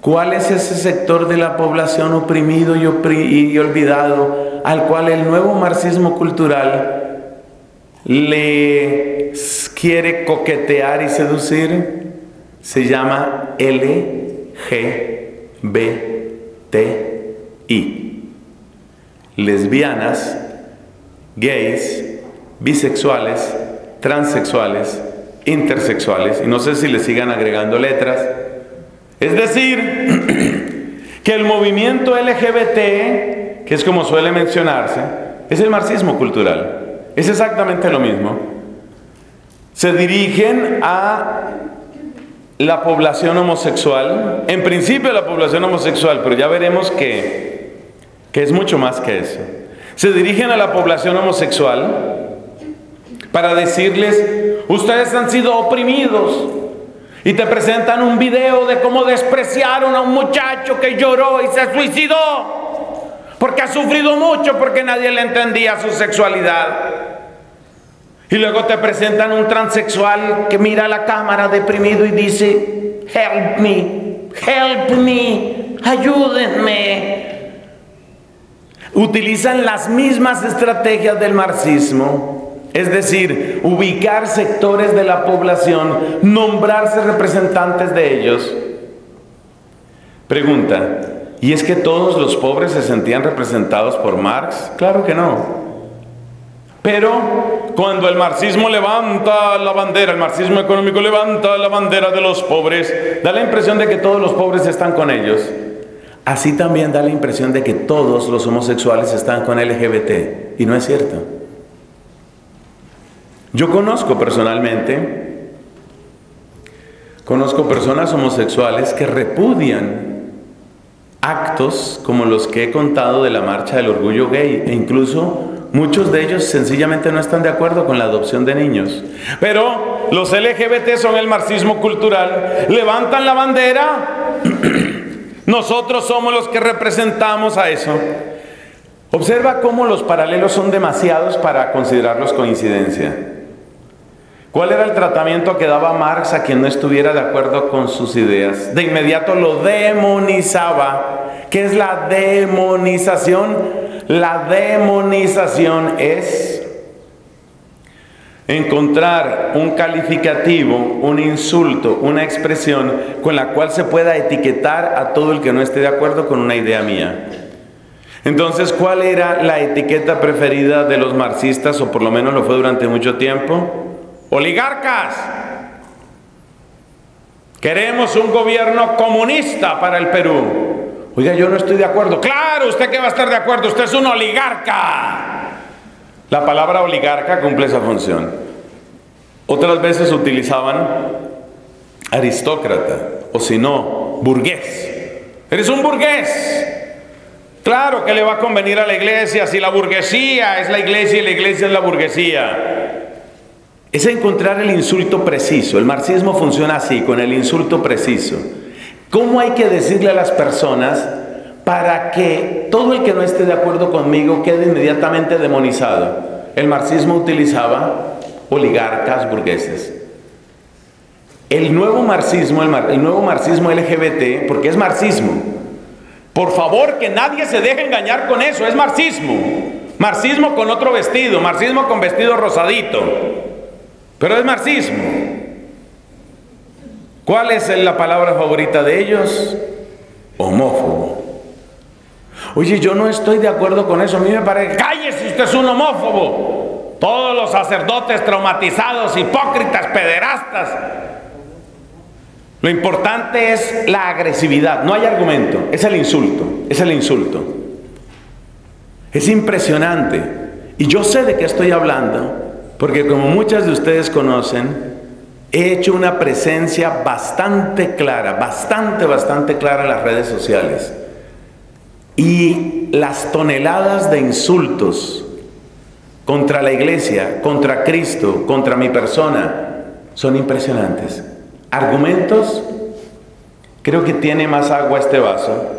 ¿Cuál es ese sector de la población oprimido y, opri- y olvidado al cual el nuevo marxismo cultural le quiere coquetear y seducir? Se llama L G B T I. Lesbianas, gays, bisexuales, transexuales, intersexuales. Y no sé si le sigan agregando letras. Es decir, que el movimiento L G B T, que es como suele mencionarse, es el marxismo cultural. Es exactamente lo mismo. Se dirigen a la población homosexual, en principio la población homosexual, pero ya veremos que, que es mucho más que eso. Se dirigen a la población homosexual para decirles, ustedes han sido oprimidos, y te presentan un video de cómo despreciaron a un muchacho que lloró y se suicidó, porque ha sufrido mucho, porque nadie le entendía su sexualidad. Y luego te presentan un transexual que mira a la cámara deprimido y dice, help me, help me, ayúdenme. Utilizan las mismas estrategias del marxismo, es decir, ubicar sectores de la población, nombrarse representantes de ellos. Pregunta, ¿y es que todos los pobres se sentían representados por Marx? Claro que no. Pero cuando el marxismo levanta la bandera, el marxismo económico levanta la bandera de los pobres, da la impresión de que todos los pobres están con ellos. Así también da la impresión de que todos los homosexuales están con L G B T. Y no es cierto. Yo conozco personalmente, conozco personas homosexuales que repudian actos como los que he contado de la marcha del orgullo gay e incluso muchos de ellos sencillamente no están de acuerdo con la adopción de niños. Pero los L G B T son el marxismo cultural. Levantan la bandera. Nosotros somos los que representamos a eso. Observa cómo los paralelos son demasiados para considerarlos coincidencia. ¿Cuál era el tratamiento que daba Marx a quien no estuviera de acuerdo con sus ideas? De inmediato lo demonizaba. ¿Qué es la demonización? La demonización es encontrar un calificativo, un insulto, una expresión con la cual se pueda etiquetar a todo el que no esté de acuerdo con una idea mía. Entonces, ¿cuál era la etiqueta preferida de los marxistas, o por lo menos lo fue durante mucho tiempo? ¡Oligarcas! Queremos un gobierno comunista para el Perú. Oiga, yo no estoy de acuerdo. ¡Claro! ¿Usted qué va a estar de acuerdo? ¡Usted es un oligarca! La palabra oligarca cumple esa función. Otras veces utilizaban aristócrata, o si no, burgués. ¡Eres un burgués! ¡Claro que le va a convenir a la iglesia! Si la burguesía es la iglesia y la iglesia es la burguesía. es encontrar el insulto preciso. El marxismo funciona así, con el insulto preciso. ¿Cómo hay que decirle a las personas para que todo el que no esté de acuerdo conmigo quede inmediatamente demonizado? El marxismo utilizaba oligarcas burgueses. El nuevo marxismo, el, mar, el nuevo marxismo L G B T, porque es marxismo. Por favor, que nadie se deje engañar con eso, es marxismo. Marxismo con otro vestido, marxismo con vestido rosadito. Pero es marxismo. ¿Cuál es la palabra favorita de ellos? Homófobo. Oye, yo no estoy de acuerdo con eso, a mí me parece... ¡Cállese, usted es un homófobo! Todos los sacerdotes traumatizados, hipócritas, pederastas. Lo importante es la agresividad, no hay argumento, es el insulto, es el insulto. Es impresionante. Y yo sé de qué estoy hablando, porque como muchas de ustedes conocen, he hecho una presencia bastante clara, bastante, bastante clara en las redes sociales. Y las toneladas de insultos contra la iglesia, contra Cristo, contra mi persona, son impresionantes. Argumentos, creo que tiene más agua este vaso.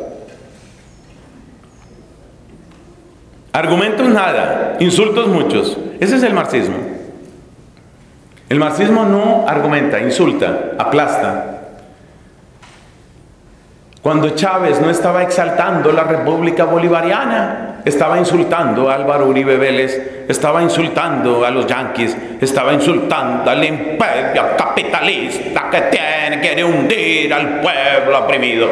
Argumentos nada, insultos muchos. Ese es el marxismo. El marxismo no argumenta, insulta, aplasta. Cuando Chávez no estaba exaltando la República Bolivariana, estaba insultando a Álvaro Uribe Vélez, estaba insultando a los yanquis, estaba insultando al imperio capitalista que tiene que hundir al pueblo oprimido.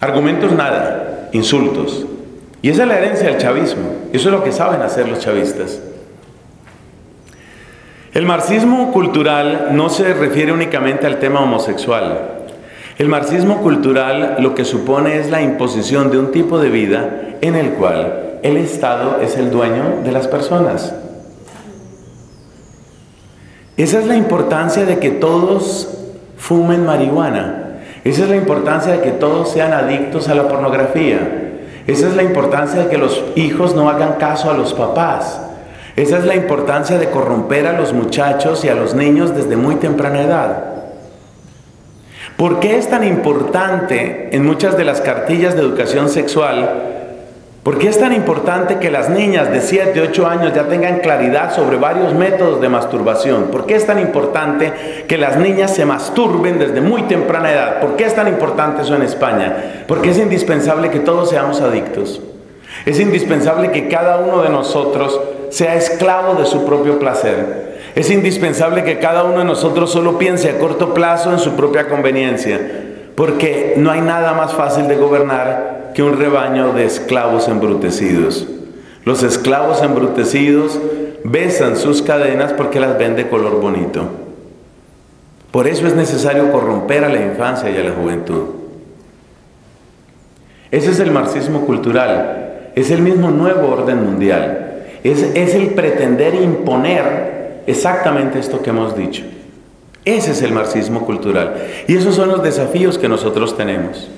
Argumentos nada, insultos. Y esa es la herencia del chavismo, eso es lo que saben hacer los chavistas. El marxismo cultural no se refiere únicamente al tema homosexual. El marxismo cultural lo que supone es la imposición de un tipo de vida en el cual el Estado es el dueño de las personas. Esa es la importancia de que todos fumen marihuana. Esa es la importancia de que todos sean adictos a la pornografía. Esa es la importancia de que los hijos no hagan caso a los papás. Esa es la importancia de corromper a los muchachos y a los niños desde muy temprana edad. ¿Por qué es tan importante en muchas de las cartillas de educación sexual? ¿Por qué es tan importante que las niñas de siete, ocho años ya tengan claridad sobre varios métodos de masturbación? ¿Por qué es tan importante que las niñas se masturben desde muy temprana edad? ¿Por qué es tan importante eso en España? Porque es indispensable que todos seamos adictos. Es indispensable que cada uno de nosotros sea esclavo de su propio placer. Es indispensable que cada uno de nosotros solo piense a corto plazo en su propia conveniencia, porque no hay nada más fácil de gobernar que un rebaño de esclavos embrutecidos. Los esclavos embrutecidos besan sus cadenas porque las ven de color bonito. Por eso es necesario corromper a la infancia y a la juventud. Ese es el marxismo cultural, es el mismo nuevo orden mundial, es, es el pretender imponer exactamente esto que hemos dicho. Ese es el marxismo cultural. Y esos son los desafíos que nosotros tenemos.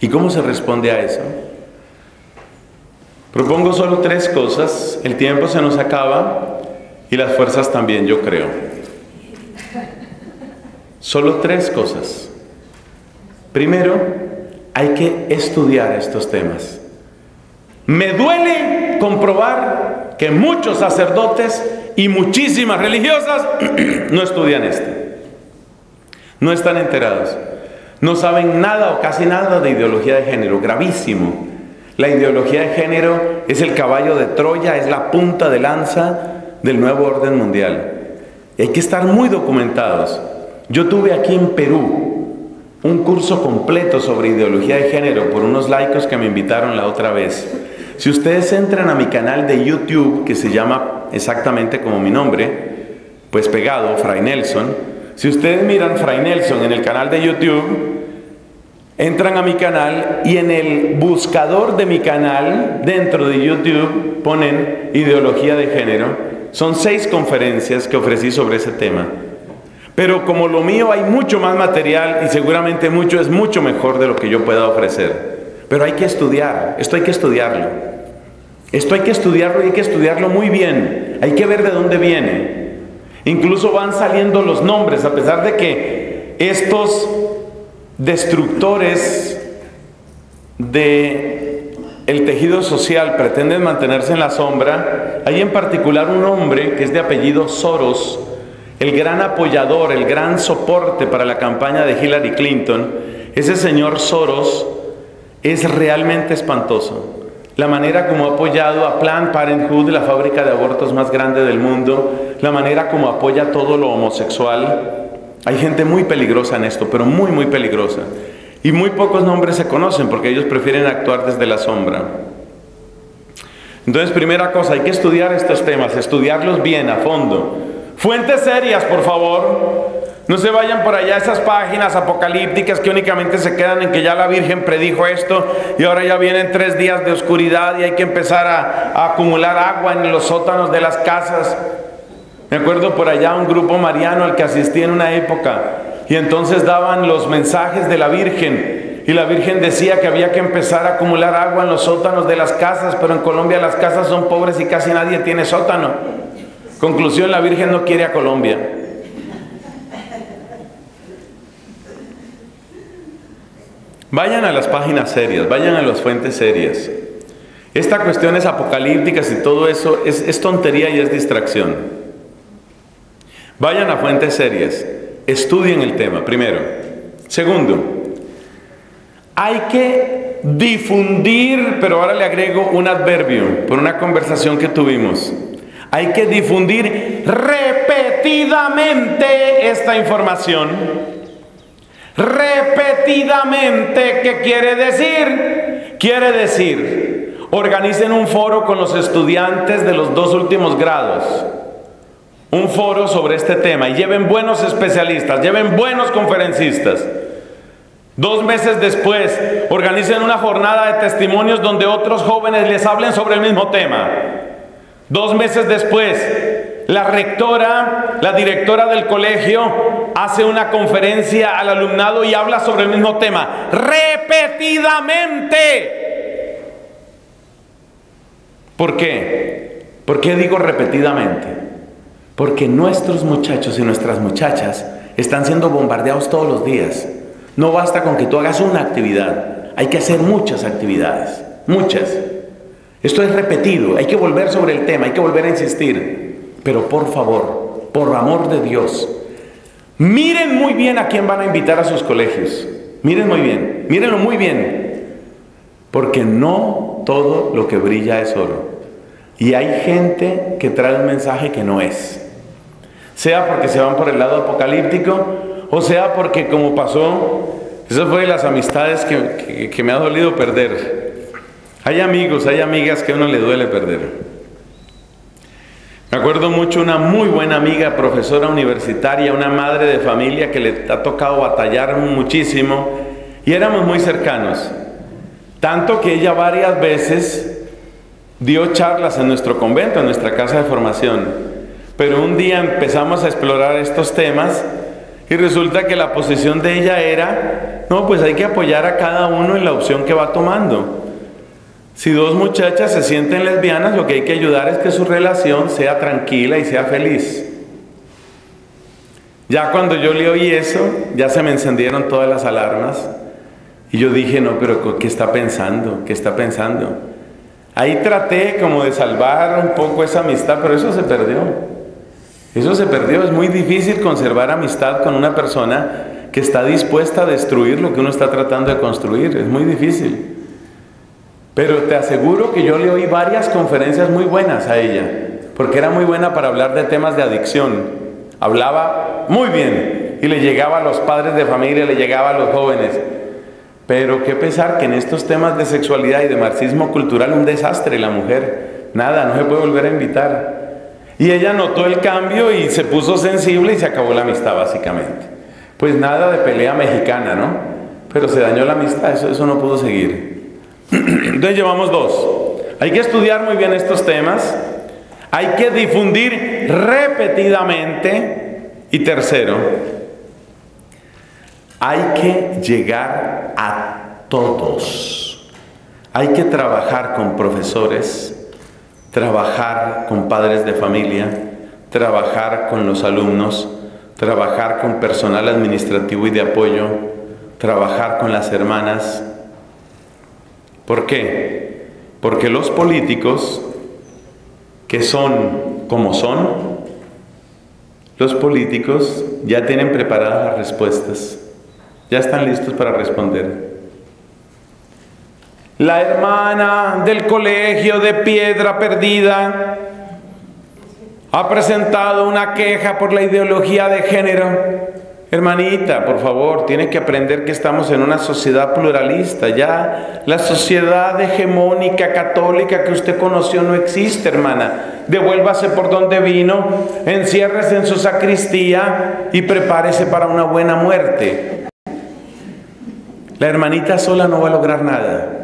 ¿Y cómo se responde a eso? Propongo solo tres cosas. El tiempo se nos acaba y las fuerzas también, yo creo. Solo tres cosas. Primero, hay que estudiar estos temas. Me duele comprobar que muchos sacerdotes y muchísimas religiosas no estudian esto, no están enterados, no saben nada o casi nada de ideología de género. Gravísimo. La ideología de género es el caballo de Troya, es la punta de lanza del nuevo orden mundial. Hay que estar muy documentados. Yo tuve aquí en Perú un curso completo sobre ideología de género por unos laicos que me invitaron la otra vez. Si ustedes entran a mi canal de YouTube, que se llama exactamente como mi nombre, pues pegado, Fray Nelson. Si ustedes miran Fray Nelson en el canal de YouTube, entran a mi canal y en el buscador de mi canal, dentro de YouTube, ponen ideología de género. Son seis conferencias que ofrecí sobre ese tema. Pero como lo mío hay mucho más material y seguramente mucho es mucho mejor de lo que yo pueda ofrecer. Pero hay que estudiar, esto hay que estudiarlo. Esto hay que estudiarlo y hay que estudiarlo muy bien. hay que ver de dónde viene. Incluso van saliendo los nombres, a pesar de que estos destructores del tejido social pretenden mantenerse en la sombra. Hay en particular un hombre que es de apellido Soros, el gran apoyador, el gran soporte para la campaña de Hillary Clinton. Ese señor Soros es realmente espantoso. La manera como ha apoyado a Planned Parenthood, la fábrica de abortos más grande del mundo, la manera como apoya todo lo homosexual. Hay gente muy peligrosa en esto, pero muy, muy peligrosa. Y muy pocos nombres se conocen porque ellos prefieren actuar desde la sombra. Entonces, primera cosa, hay que estudiar estos temas, estudiarlos bien, a fondo. Fuentes serias, por favor. No se vayan por allá esas páginas apocalípticas que únicamente se quedan en que ya la Virgen predijo esto y ahora ya vienen tres días de oscuridad y hay que empezar a, a acumular agua en los sótanos de las casas. Me acuerdo por allá un grupo mariano al que asistí en una época y entonces daban los mensajes de la Virgen y la Virgen decía que había que empezar a acumular agua en los sótanos de las casas, pero en Colombia las casas son pobres y casi nadie tiene sótano. Conclusión, la Virgen no quiere a Colombia. Vayan a las páginas serias, vayan a las fuentes serias. Estas cuestiones apocalípticas y todo eso es, es tontería y es distracción. Vayan a fuentes serias, estudien el tema, primero. Segundo, hay que difundir, pero ahora le agrego un adverbio, por una conversación que tuvimos. Hay que difundir repetidamente esta información. Repetidamente, ¿qué quiere decir? Quiere decir, organicen un foro con los estudiantes de los dos últimos grados, un foro sobre este tema y lleven buenos especialistas, lleven buenos conferencistas. Dos meses después, organicen una jornada de testimonios donde otros jóvenes les hablen sobre el mismo tema. Dos meses después, la rectora, la directora del colegio, hace una conferencia al alumnado y habla sobre el mismo tema, repetidamente. ¿Por qué? ¿Por qué digo repetidamente? Porque nuestros muchachos y nuestras muchachas están siendo bombardeados todos los días. No basta con que tú hagas una actividad, hay que hacer muchas actividades, muchas. Esto es repetido, hay que volver sobre el tema, hay que volver a insistir. Pero por favor, por amor de Dios, miren muy bien a quién van a invitar a sus colegios. Miren muy bien, mírenlo muy bien. Porque no todo lo que brilla es oro. Y hay gente que trae un mensaje que no es. Sea porque se van por el lado apocalíptico, o sea porque como pasó, eso fue de las amistades que, que, que me ha dolido perder. Hay amigos, hay amigas que a uno le duele perder. Me acuerdo mucho una muy buena amiga, profesora universitaria, una madre de familia que le ha tocado batallar muchísimo y éramos muy cercanos. Tanto que ella varias veces dio charlas en nuestro convento, en nuestra casa de formación. Pero un día empezamos a explorar estos temas y resulta que la posición de ella era, no, pues hay que apoyar a cada uno en la opción que va tomando. Si dos muchachas se sienten lesbianas, lo que hay que ayudar es que su relación sea tranquila y sea feliz. Ya cuando yo le oí eso, ya se me encendieron todas las alarmas. Y yo dije, no, pero ¿qué está pensando? ¿Qué está pensando? Ahí traté como de salvar un poco esa amistad, pero eso se perdió. Eso se perdió. Es muy difícil conservar amistad con una persona que está dispuesta a destruir lo que uno está tratando de construir. Es muy difícil. Pero te aseguro que yo le oí varias conferencias muy buenas a ella, porque era muy buena para hablar de temas de adicción. Hablaba muy bien y le llegaba a los padres de familia, le llegaba a los jóvenes. Pero qué pesar que en estos temas de sexualidad y de marxismo cultural, un desastre la mujer. Nada, no se puede volver a invitar. Y ella notó el cambio y se puso sensible y se acabó la amistad básicamente. Pues nada de pelea mexicana, ¿no? Pero se dañó la amistad, eso, eso no pudo seguir. Entonces llevamos dos. Hay que estudiar muy bien estos temas, hay que difundir repetidamente y tercero, hay que llegar a todos. Hay que trabajar con profesores, trabajar con padres de familia, trabajar con los alumnos, trabajar con personal administrativo y de apoyo, trabajar con las hermanas. ¿Por qué? Porque los políticos, que son como son, los políticos ya tienen preparadas las respuestas, ya están listos para responder. La hermana del colegio de Piedra Perdida ha presentado una queja por la ideología de género. Hermanita, por favor, tiene que aprender que estamos en una sociedad pluralista. Ya la sociedad hegemónica católica que usted conoció no existe, hermana. Devuélvase por donde vino, enciérrese en su sacristía y prepárese para una buena muerte. La hermanita sola no va a lograr nada.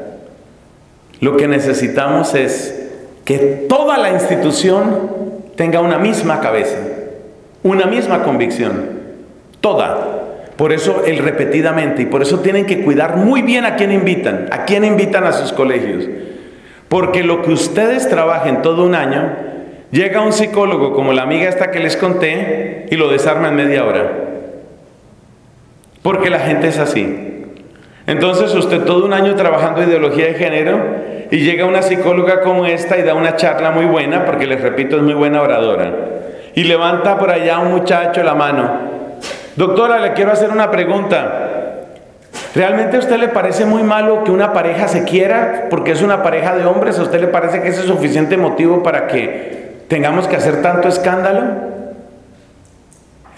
Lo que necesitamos es que toda la institución tenga una misma cabeza, una misma convicción. Toda. Por eso el repetidamente, y por eso tienen que cuidar muy bien a quién invitan, a quién invitan a sus colegios. Porque lo que ustedes trabajen todo un año, llega un psicólogo como la amiga esta que les conté y lo desarma en media hora. Porque la gente es así. Entonces usted todo un año trabajando ideología de género y llega una psicóloga como esta y da una charla muy buena, porque les repito es muy buena oradora. Y levanta por allá un muchacho la mano. Doctora, le quiero hacer una pregunta. ¿Realmente a usted le parece muy malo que una pareja se quiera porque es una pareja de hombres? ¿A usted le parece que ese es suficiente motivo para que tengamos que hacer tanto escándalo?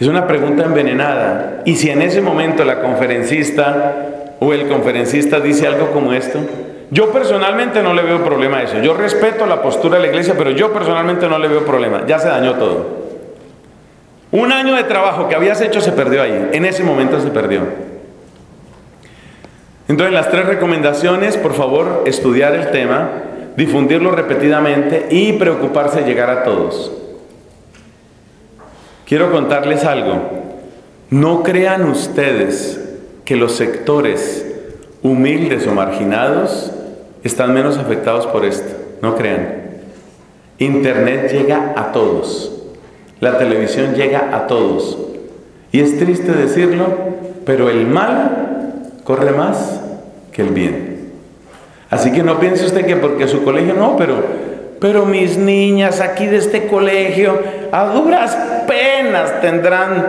Es una pregunta envenenada. Y si en ese momento la conferencista o el conferencista dice algo como esto, yo personalmente no le veo problema a eso. Yo respeto la postura de la iglesia, pero yo personalmente no le veo problema. Ya se dañó todo. Un año de trabajo que habías hecho se perdió ahí. En ese momento se perdió. Entonces, las tres recomendaciones, por favor, estudiar el tema, difundirlo repetidamente y preocuparse de llegar a todos. Quiero contarles algo. No crean ustedes que los sectores humildes o marginados están menos afectados por esto. No crean. Internet llega a todos. La televisión llega a todos. Y es triste decirlo, pero el mal corre más que el bien. Así que no piense usted que porque su colegio no, pero, pero mis niñas aquí de este colegio a duras penas tendrán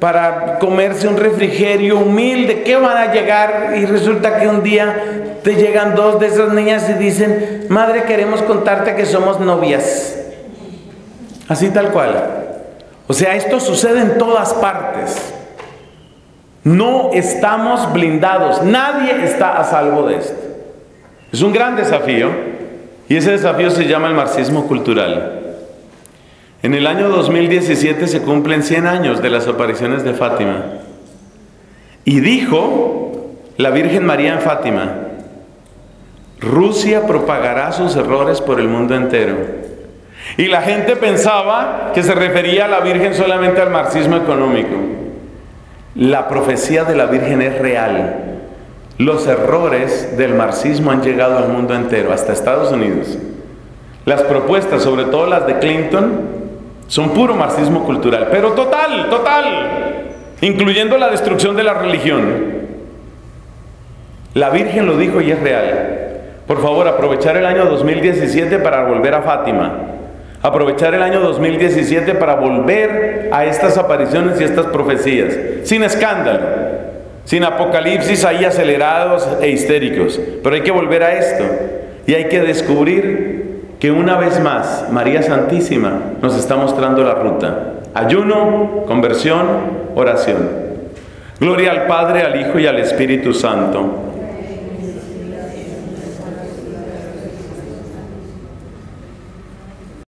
para comerse un refrigerio humilde. ¿Qué van a llegar? Y resulta que un día te llegan dos de esas niñas y dicen, madre, queremos contarte que somos novias. Así tal cual. O sea, esto sucede en todas partes. No estamos blindados. Nadie está a salvo de esto. Es un gran desafío. Y ese desafío se llama el marxismo cultural. En el año dos mil diecisiete se cumplen cien años de las apariciones de Fátima. Y dijo la Virgen María en Fátima, Rusia propagará sus errores por el mundo entero. Y la gente pensaba que se refería a la Virgen solamente al marxismo económico. La profecía de la Virgen es real. Los errores del marxismo han llegado al mundo entero, hasta Estados Unidos. Las propuestas, sobre todo las de Clinton, son puro marxismo cultural, pero total, total, incluyendo la destrucción de la religión. La Virgen lo dijo y es real. Por favor, aprovechar el año dos mil diecisiete para volver a Fátima. Aprovechar el año dos mil diecisiete para volver a estas apariciones y estas profecías, sin escándalo, sin apocalipsis ahí acelerados e histéricos, pero hay que volver a esto y hay que descubrir que una vez más María Santísima nos está mostrando la ruta: ayuno, conversión, oración. Gloria al Padre, al Hijo y al Espíritu Santo.